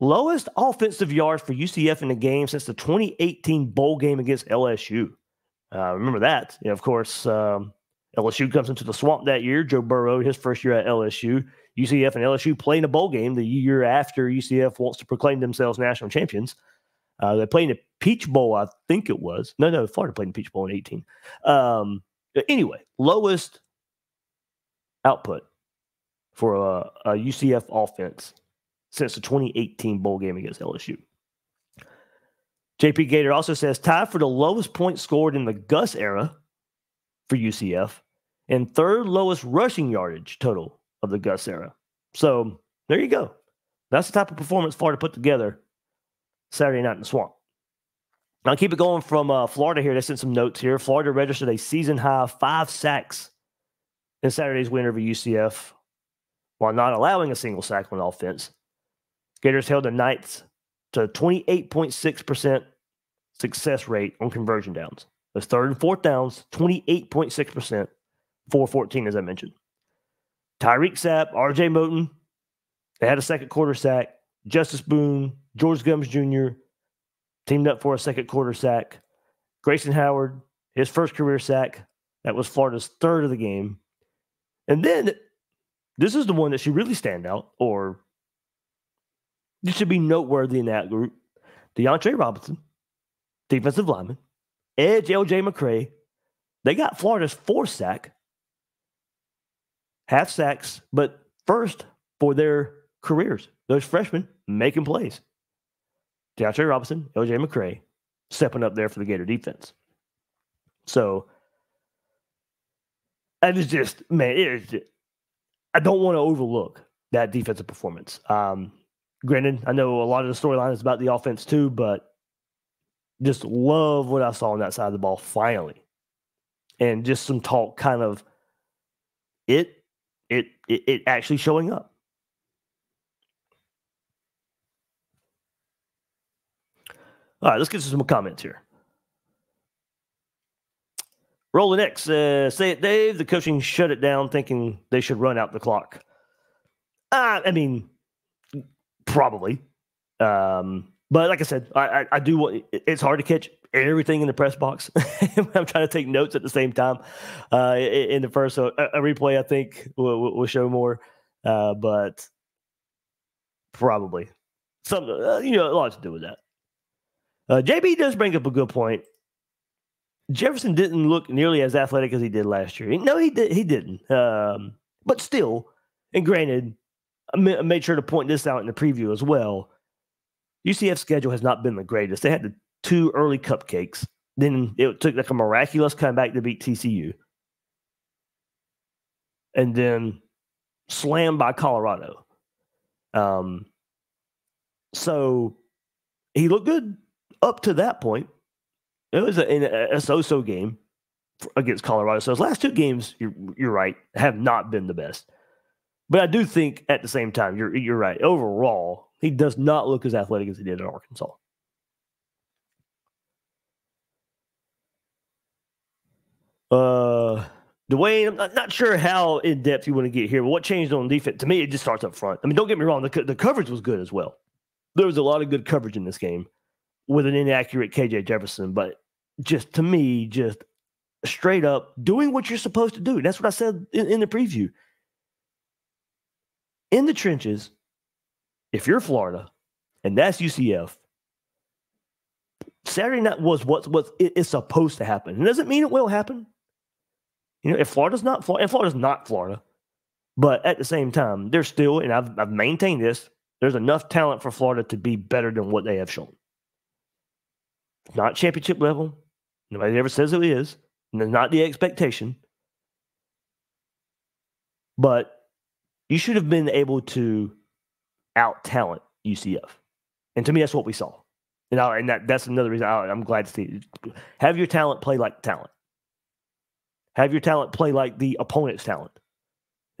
Lowest offensive yards for U C F in the game since the twenty eighteen bowl game against L S U. Uh, remember that. And of course, um, L S U comes into the swamp that year. Joe Burrow, his first year at L S U. U C F and L S U play in a bowl game the year after U C F wants to proclaim themselves national champions. Uh, they played in the Peach Bowl, I think it was. No, no, Florida played in the Peach Bowl in eighteen. Um, anyway, lowest output for a, a U C F offense since the twenty eighteen bowl game against L S U. J P Gator also says, tied for the lowest point scored in the Gus era for U C F and third lowest rushing yardage total of the Gus era. So there you go. That's the type of performance Florida put together Saturday night in the swamp. Now, keep it going from uh, Florida here. They sent some notes here. Florida registered a season-high five sacks in Saturday's win over U C F while not allowing a single sack on offense. Gators held the Knights to twenty-eight point six percent success rate on conversion downs. Those third and fourth downs, twenty-eight point six percent, four fourteen, as I mentioned. Tyreek Sapp, R J Moten, they had a second-quarter sack. Justice Boone, George Gumbs Junior teamed up for a second quarter sack. Grayson Howard, his first career sack. That was Florida's third of the game. And then this is the one that should really stand out, or it should be noteworthy in that group. DeAndre Robinson, defensive lineman, edge L J McCray. They got Florida's fourth sack, half sacks, but first for their careers. Those freshmen making plays. DeAndre Robinson, L J McCray, stepping up there for the Gator defense. So, that is just, man, it is just, I don't want to overlook that defensive performance. Um, granted, I know a lot of the storyline is about the offense too, but just love what I saw on that side of the ball finally. And just some talk kind of it, it, it, it actually showing up. All right, let's get to some comments here. Rolling X says, say it, Dave. The coaching shut it down, thinking they should run out the clock. Uh, I mean, probably. Um, but like I said, I, I, I do. What, it's hard to catch everything in the press box. I'm trying to take notes at the same time uh, in the first. So a, a replay, I think, will, will show more. Uh, but probably. Some, uh, you know, a lot to do with that. Uh, J B does bring up a good point. Jefferson didn't look nearly as athletic as he did last year. No, he did. He didn't. Um, but still, and granted, I made sure to point this out in the preview as well. U C F's schedule has not been the greatest. They had the two early cupcakes. Then it took like a miraculous comeback to beat T C U. And then slammed by Colorado. Um, so he looked good up to that point. It was a, a so-so game against Colorado. So his last two games, you're, you're right, have not been the best. But I do think at the same time, you're, you're right. Overall, he does not look as athletic as he did at Arkansas. Uh, Dwayne, I'm not, not sure how in-depth you want to get here, but what changed on defense? To me, it just starts up front. I mean, don't get me wrong. The, the coverage was good as well. There was a lot of good coverage in this game with an inaccurate K J Jefferson, but just to me, just straight up doing what you're supposed to do. That's what I said in, in the preview. In the trenches, if you're Florida, and that's U C F, Saturday night was what what it is supposed to happen. It doesn't mean it will happen. You know, if Florida's not Florida, and Florida's not Florida, but at the same time, there's still, and I've I've maintained this, there's enough talent for Florida to be better than what they have shown. Not championship level. Nobody ever says it is. Not the expectation. But you should have been able to out-talent U C F. And to me, that's what we saw. And, I, and that, that's another reason I, I'm glad to see it. Have your talent play like talent. Have your talent play like the opponent's talent.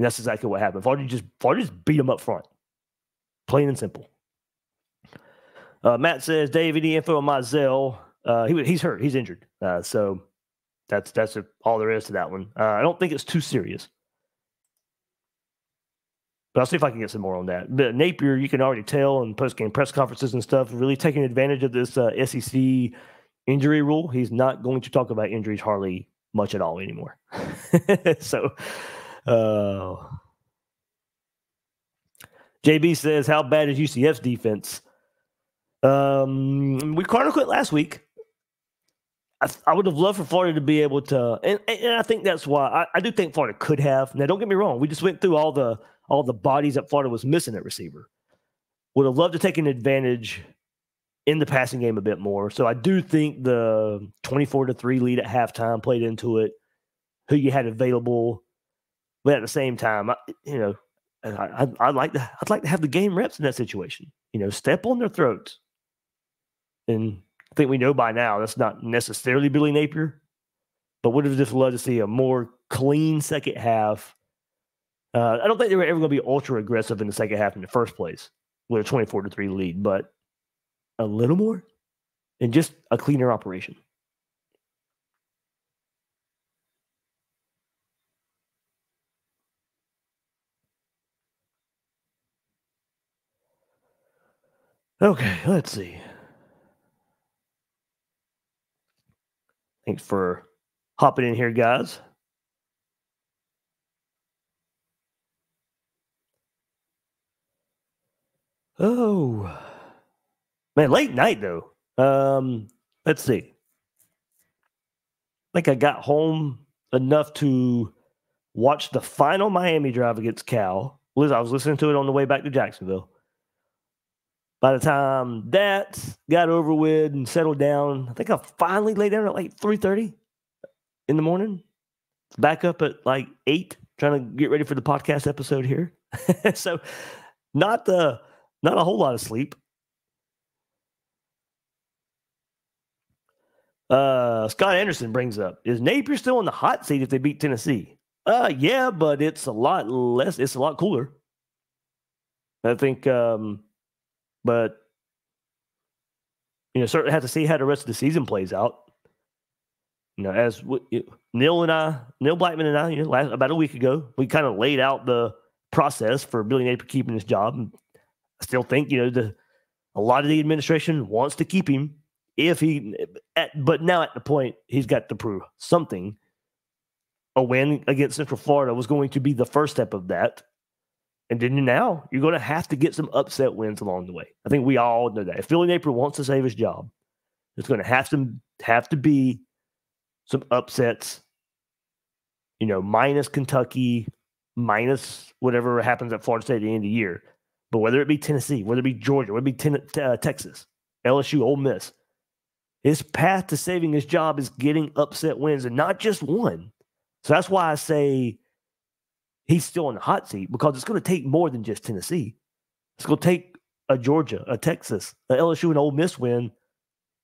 And that's exactly what happened. Florida just, Florida just beat them up front. Plain and simple. Uh, Matt says, Dave, any info on Mizell? Uh, he, he's hurt. He's injured. Uh, so that's that's a, all there is to that one. Uh, I don't think it's too serious. But I'll see if I can get some more on that. But Napier, you can already tell in post-game press conferences and stuff, really taking advantage of this uh, S E C injury rule. He's not going to talk about injuries hardly much at all anymore. So... Uh, J B says, how bad is U C F's defense? Um, we chronicled it last week. I, I would have loved for Florida to be able to, and, and I think that's why I, I do think Florida could have. Now, don't get me wrong. We just went through all the all the bodies that Florida was missing at receiver. Would have loved to take an advantage in the passing game a bit more. So I do think the twenty-four to three lead at halftime played into it. Who you had available, but at the same time, I, you know, I, I, I'd like to I'd like to have the game reps in that situation. You know, step on their throats. And I think we know by now that's not necessarily Billy Napier, but would have just loved to see a more clean second half. Uh, I don't think they were ever going to be ultra aggressive in the second half in the first place with a twenty-four to three lead, but a little more and just a cleaner operation. Okay, let's see. Thanks for hopping in here, guys. Oh, man, late night, though. Um, let's see. I think I got home enough to watch the final Miami drive against Cal. Liz, I was listening to it on the way back to Jacksonville. By the time that got over with and settled down, I think I finally laid down at like three thirty in the morning. Back up at like eight, trying to get ready for the podcast episode here. So not the not a whole lot of sleep. Uh, Scott Anderson brings up, is Napier still in the hot seat if they beat Tennessee? Uh, yeah, but it's a lot less. It's a lot cooler. I think, um, but, you know, certainly have to see how the rest of the season plays out. You know, as we, Neil and I, Neil Blackman and I, you know, last, about a week ago, we kind of laid out the process for Billy Napier keeping his job. And I still think, you know, the a lot of the administration wants to keep him if he, at, but now at the point, he's got to prove something. A win against Central Florida was going to be the first step of that. And then now you're going to have to get some upset wins along the way. I think we all know that. If Billy Napier wants to save his job, it's going to have to have to be some upsets, you know, minus Kentucky, minus whatever happens at Florida State at the end of the year. But whether it be Tennessee, whether it be Georgia, whether it be ten, uh, Texas, L S U, Ole Miss, his path to saving his job is getting upset wins, and not just one. So that's why I say he's still in the hot seat, because it's going to take more than just Tennessee. It's going to take a Georgia, a Texas, an L S U, and Ole Miss win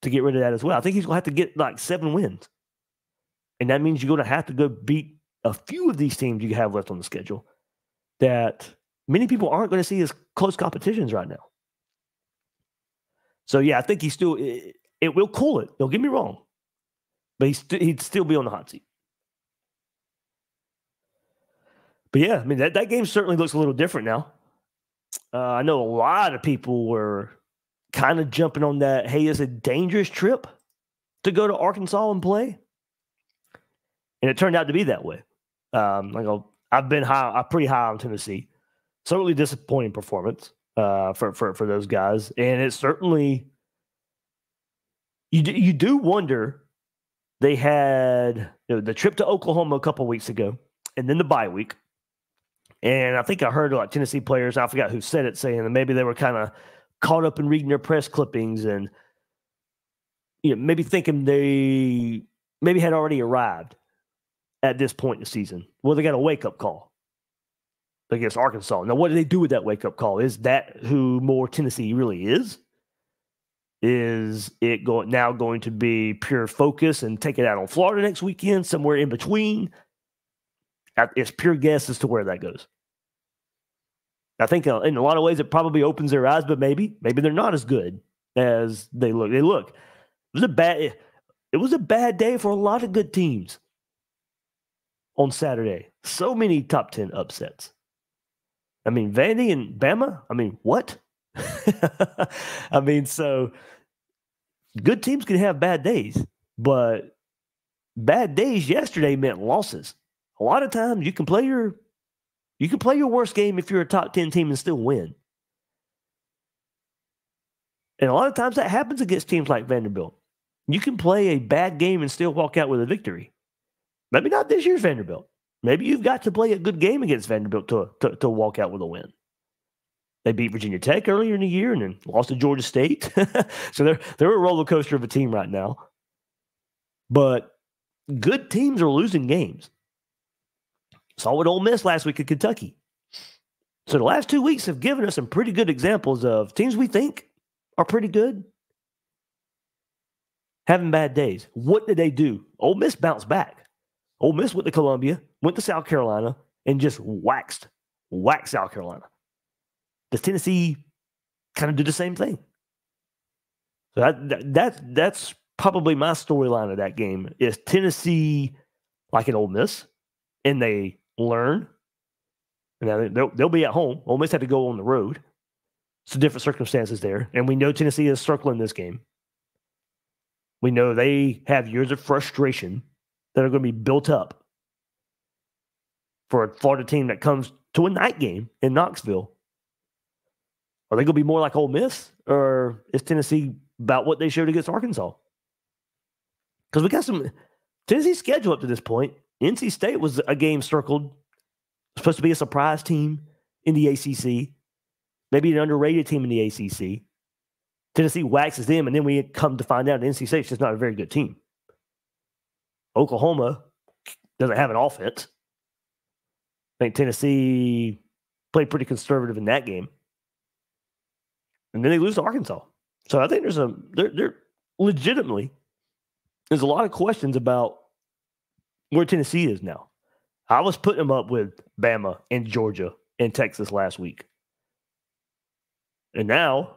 to get rid of that as well. I think he's going to have to get like seven wins. And that means you're going to have to go beat a few of these teams you have left on the schedule that many people aren't going to see as close competitions right now. So, yeah, I think he's still it, – it will cool it. Don't get me wrong. But he's st he'd still be on the hot seat. But, yeah, I mean, that, that game certainly looks a little different now. Uh, I know a lot of people were kind of jumping on that, hey, it's a dangerous trip to go to Arkansas and play. And it turned out to be that way. Um, like I'll, I've been high, I'm pretty high on Tennessee. Certainly disappointing performance uh, for, for, for those guys. And it certainly, you do, you do wonder, they had you know, the trip to Oklahoma a couple weeks ago and then the bye week. And I think I heard like Tennessee players, I forgot who said it, saying that maybe they were kind of caught up in reading their press clippings and you know maybe thinking they maybe had already arrived at this point in the season. Well, they got a wake-up call against Arkansas. Now, what do they do with that wake-up call? Is that who more Tennessee really is? Is it go now going to be pure focus and take it out on Florida next weekend, somewhere in between? It's pure guess as to where that goes. I think in a lot of ways it probably opens their eyes, but maybe maybe they're not as good as they look. They look. It was a bad. It was a bad day for a lot of good teams on Saturday. So many top ten upsets. I mean, Vandy and Bama. I mean, what? I mean, so good teams can have bad days, but bad days yesterday meant losses. A lot of times you can play your you can play your worst game if you're a top ten team and still win. And a lot of times that happens against teams like Vanderbilt. You can play a bad game and still walk out with a victory. Maybe not this year's Vanderbilt. Maybe you've got to play a good game against Vanderbilt to, to, to walk out with a win. They beat Virginia Tech earlier in the year and then lost to Georgia State. So they're, they're a roller coaster of a team right now. But good teams are losing games. Saw what Ole Miss last week at Kentucky. So the last two weeks have given us some pretty good examples of teams we think are pretty good having bad days. What did they do? Ole Miss bounced back. Ole Miss went to Columbia, went to South Carolina, and just waxed, waxed South Carolina. Does Tennessee kind of do the same thing? So that, that, that that's probably my storyline of that game is Tennessee like an Ole Miss, and they learn. Now they'll, they'll be at home. Ole Miss had to go on the road. So different circumstances there. And we know Tennessee is circling this game. We know they have years of frustration that are going to be built up for a Florida team that comes to a night game in Knoxville. Are they going to be more like Ole Miss? Or is Tennessee about what they showed against Arkansas? Because we got some Tennessee's schedule up to this point. N C State was a game circled, supposed to be a surprise team in the A C C, maybe an underrated team in the A C C. Tennessee waxes them, and then we come to find out that N C State's just not a very good team. Oklahoma doesn't have an offense. I think Tennessee played pretty conservative in that game. And then they lose to Arkansas. So I think there's a there there legitimately there's a lot of questions about where Tennessee is now. I was putting them up with Bama and Georgia and Texas last week. And now,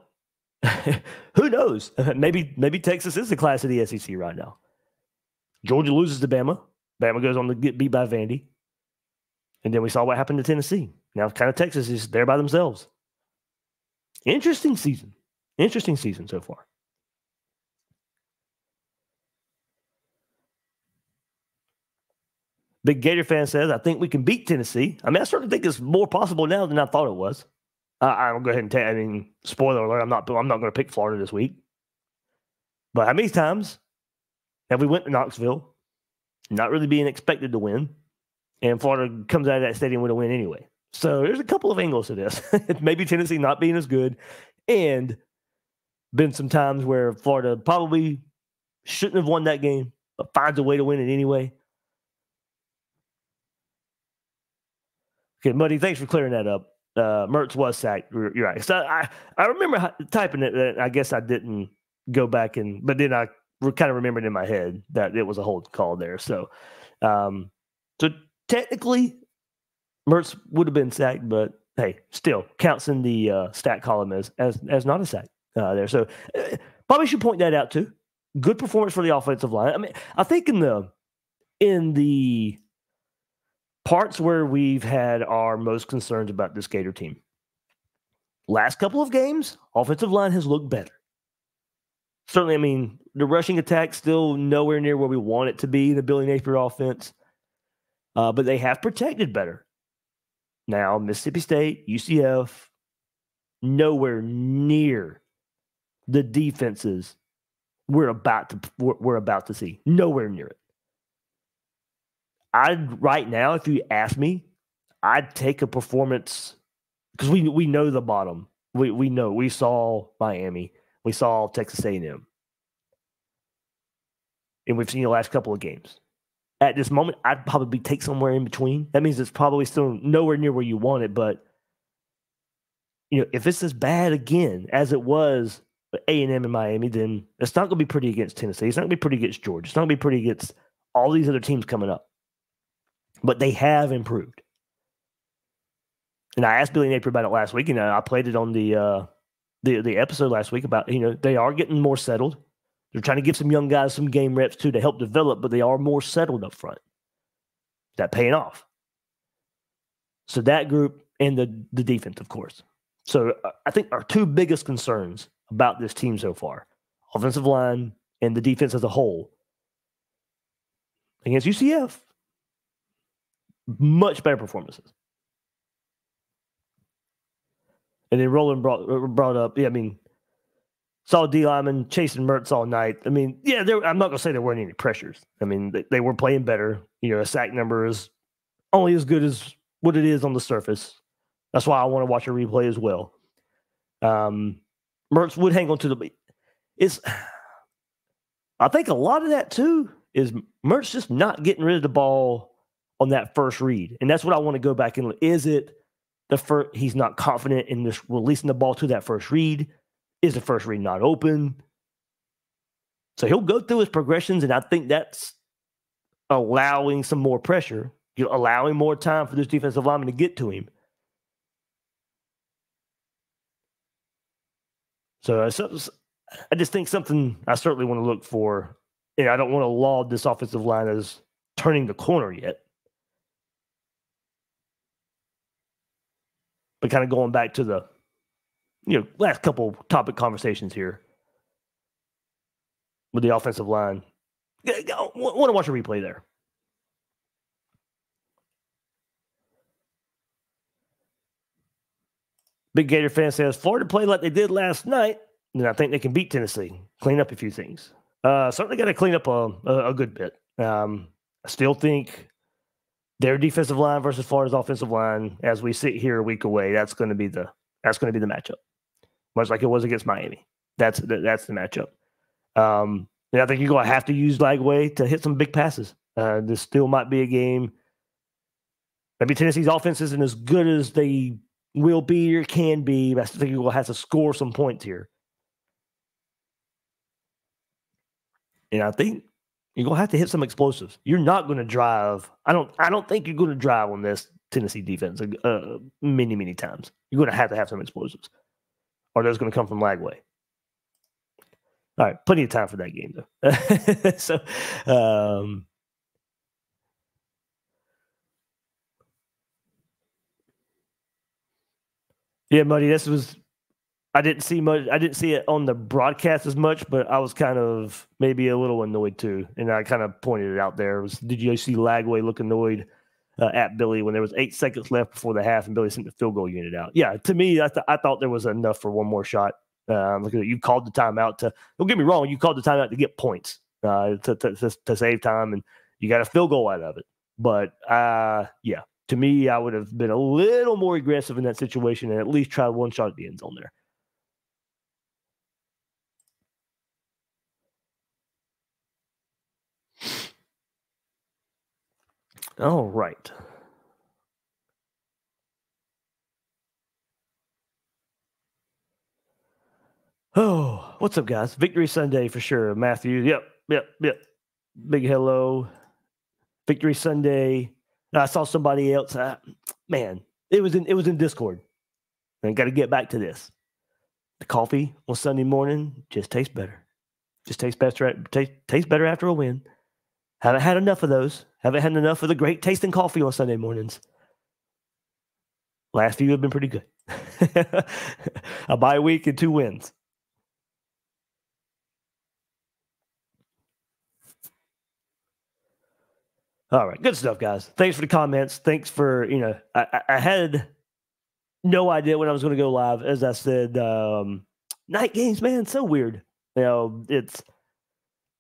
who knows? Maybe maybe Texas is the class of the S E C right now. Georgia loses to Bama. Bama goes on to get beat by Vandy. And then we saw what happened to Tennessee. Now kind of Texas is there by themselves. Interesting season. Interesting season so far. Big Gator fan says, I think we can beat Tennessee. I mean, I certainly think it's more possible now than I thought it was. Uh, I'll go ahead and tell you, I mean, spoiler alert, I'm not, I'm not going to pick Florida this week. But how many times have we went to Knoxville, not really being expected to win, and Florida comes out of that stadium with a win anyway? So there's a couple of angles to this. Maybe Tennessee not being as good, and been some times where Florida probably shouldn't have won that game, but finds a way to win it anyway. Okay, Muddy, thanks for clearing that up. Uh, Mertz was sacked. You're, you're right. So I, I remember typing it. I guess I didn't go back and, but then I kind of remembered in my head that it was a hold call there. So, um, so technically, Mertz would have been sacked, but hey, still counts in the uh, stat column as as, as not a sack uh, there. So uh, probably should point that out too. Good performance for the offensive line. I mean, I think in the in the parts where we've had our most concerns about this Gator team, last couple of games, offensive line has looked better. Certainly, I mean, the rushing attack still nowhere near where we want it to be, the Billy Napier offense, uh, but they have protected better. Now, Mississippi State, U C F, nowhere near the defenses we're about to we're about to see. Nowhere near it. I'd right now, if you ask me, I'd take a performance because we we know the bottom. We we know we saw Miami, we saw Texas A and M, and we've seen the last couple of games. At this moment, I'd probably take somewhere in between. That means it's probably still nowhere near where you want it. But you know, if it's as bad again as it was with A and M and Miami, then it's not going to be pretty against Tennessee. It's not going to be pretty against Georgia. It's not going to be pretty against all these other teams coming up. But they have improved. And I asked Billy Napier about it last week, and I played it on the uh, the the episode last week about, you know, they are getting more settled. They're trying to give some young guys some game reps, too, to help develop, but they are more settled up front. Is that paying off? So that group and the, the defense, of course. So I think our two biggest concerns about this team so far, offensive line and the defense as a whole. Against U C F, much better performances. And then Roland brought, brought up, yeah, I mean, saw D lineman chasing Mertz all night. I mean, yeah, there, I'm not going to say there weren't any pressures. I mean, they, they were playing better. You know, a sack number is only as good as what it is on the surface. That's why I want to watch a replay as well. Um, Mertz would hang on to the – it's – I think a lot of that too is Mertz just not getting rid of the ball on that first read. And that's what I want to go back and – is it the first – he's not confident in this releasing the ball to that first read? Is the first read not open? So he'll go through his progressions, and I think that's allowing some more pressure, you know, allowing more time for this defensive lineman to get to him. So I just think something I certainly want to look for, and I don't want to laud this offensive line as turning the corner yet. But kind of going back to the You know, last couple topic conversations here with the offensive line. I want to watch a replay there. Big Gator fan says, Florida played like they did last night, and I think they can beat Tennessee. Clean up a few things. Uh, certainly got to clean up a, a, a good bit. Um, I still think their defensive line versus Florida's offensive line, as we sit here a week away, that's going to be the that's going to be the matchup. Much like it was against Miami. That's the, that's the matchup. Um, and I think you're going to have to use Lagway to hit some big passes. Uh, this still might be a game. Maybe Tennessee's offense isn't as good as they will be or can be, but I still think Eagle has to score some points here. And I think you're going to have to hit some explosives. You're not going to drive. I don't I don't think you're going to drive on this Tennessee defense uh, many, many times. You're going to have to have some explosives. Or those going to come from Lagway. All right, plenty of time for that game, though. so, um, yeah, Muddy, this was... I didn't see much. I didn't see it on the broadcast as much, but I was kind of maybe a little annoyed too, and I kind of pointed it out there. It was, did you see Lagway look annoyed uh, at Billy when there was eight seconds left before the half, and Billy sent the field goal unit out? Yeah, to me, I, th I thought there was enough for one more shot. Uh, look at it. You called the timeout to. Don't get me wrong. You called the timeout to get points, uh, to, to, to to save time, and you got a field goal out of it. But uh, yeah, to me, I would have been a little more aggressive in that situation and at least try one shot at the end zone there. All right. Oh, what's up, guys? Victory Sunday for sure. Matthew, yep, yep, yep. Big hello. Victory Sunday. I saw somebody else. I, man, it was in it was in Discord. I got to get back to this. The coffee on Sunday morning just tastes better. Just tastes better. Tastes tastes better after a win. Haven't had enough of those. Haven't had enough of the great tasting coffee on Sunday mornings. Last few have been pretty good. A bye week and two wins. All right, good stuff, guys. Thanks for the comments. Thanks for, you know, I, I had no idea when I was going to go live. As I said, um, night games, man, so weird. You know, it's...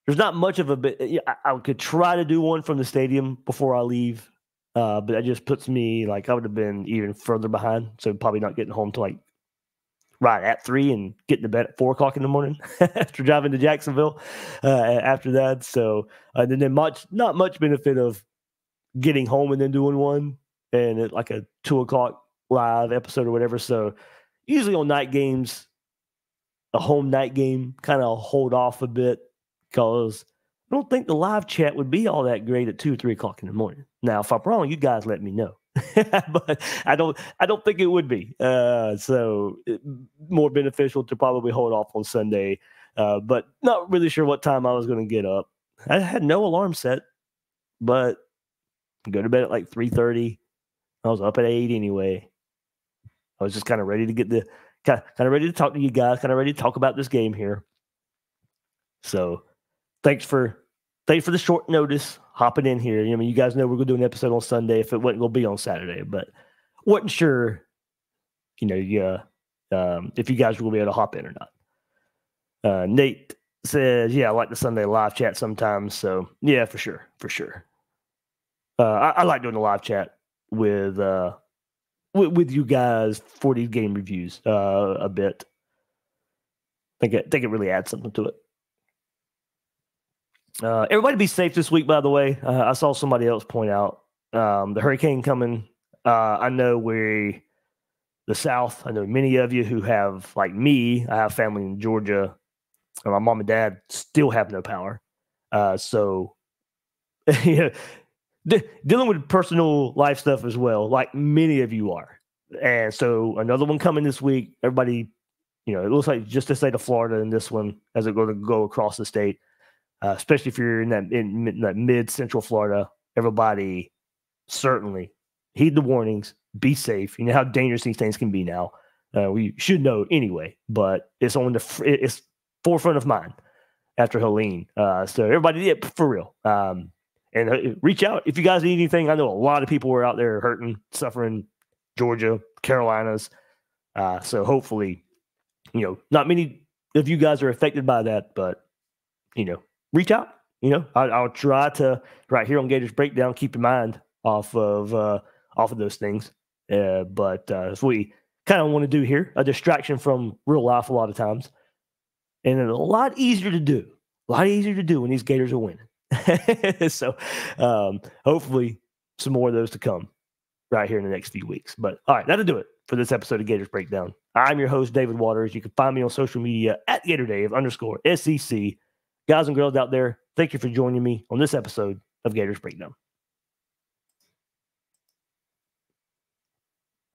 There's not much of a bit. I could try to do one from the stadium before I leave, uh, but that just puts me like I would have been even further behind. So probably not getting home till like right at three and getting to bed at four o'clock in the morning after driving to Jacksonville uh, after that. So uh, and then much not much benefit of getting home and then doing one and at like a two o'clock live episode or whatever. So usually on night games, a home night game, kind of hold off a bit. Because I don't think the live chat would be all that great at two, three o'clock in the morning. Now, if I'm wrong, you guys let me know. But I don't, I don't think it would be. Uh, so it, more beneficial to probably hold off on Sunday. Uh, but not really sure what time I was going to get up. I had no alarm set, but go to bed at like three thirty. I was up at eight anyway. I was just kind of ready to get the kind of ready to talk to you guys. Kind of ready to talk about this game here. So. Thanks for thanks for the short notice hopping in here. I mean, you guys know we're gonna do an episode on Sunday if it wasn't gonna be on Saturday, but wasn't sure, you know, yeah, um, if you guys were gonna be able to hop in or not. Uh, Nate says, "Yeah, I like the Sunday live chat sometimes." So yeah, for sure, for sure. Uh, I, I like doing the live chat with uh, with, with you guys for these game reviews uh, a bit. I think I think it really adds something to it. Uh, everybody be safe this week, by the way. Uh, I saw somebody else point out um, the hurricane coming. Uh, I know we, the South, I know many of you who have, like me, I have family in Georgia. And my mom and dad still have no power. Uh, so, you know, de dealing with personal life stuff as well, like many of you are. And so another one coming this week. Everybody, you know, it looks like just the state of Florida and this one as it goes to go across the state. Uh, especially if you're in that in, in that mid-central Florida, everybody certainly heed the warnings. Be safe. You know how dangerous these things can be now. Uh, we should know anyway, but it's on the it's forefront of mind after Helene. Uh, so everybody, yeah, for real. Um, and reach out if you guys need anything. I know a lot of people were out there hurting, suffering, Georgia, Carolinas. Uh, so hopefully, you know, not many of you guys are affected by that, but you know. Reach out, you know. I, I'll try to right here on Gators Breakdown keep your mind off of uh, off of those things. Uh, but uh, that's what we kind of want to do here, a distraction from real life a lot of times, and it's a lot easier to do, a lot easier to do when these Gators are winning. So um, hopefully some more of those to come. right here in the next few weeks. But all right, that'll do it for this episode of Gators Breakdown. I'm your host, David Waters. You can find me on social media at GatorDave underscore SEC. Guys and girls out there, thank you for joining me on this episode of Gators Breakdown.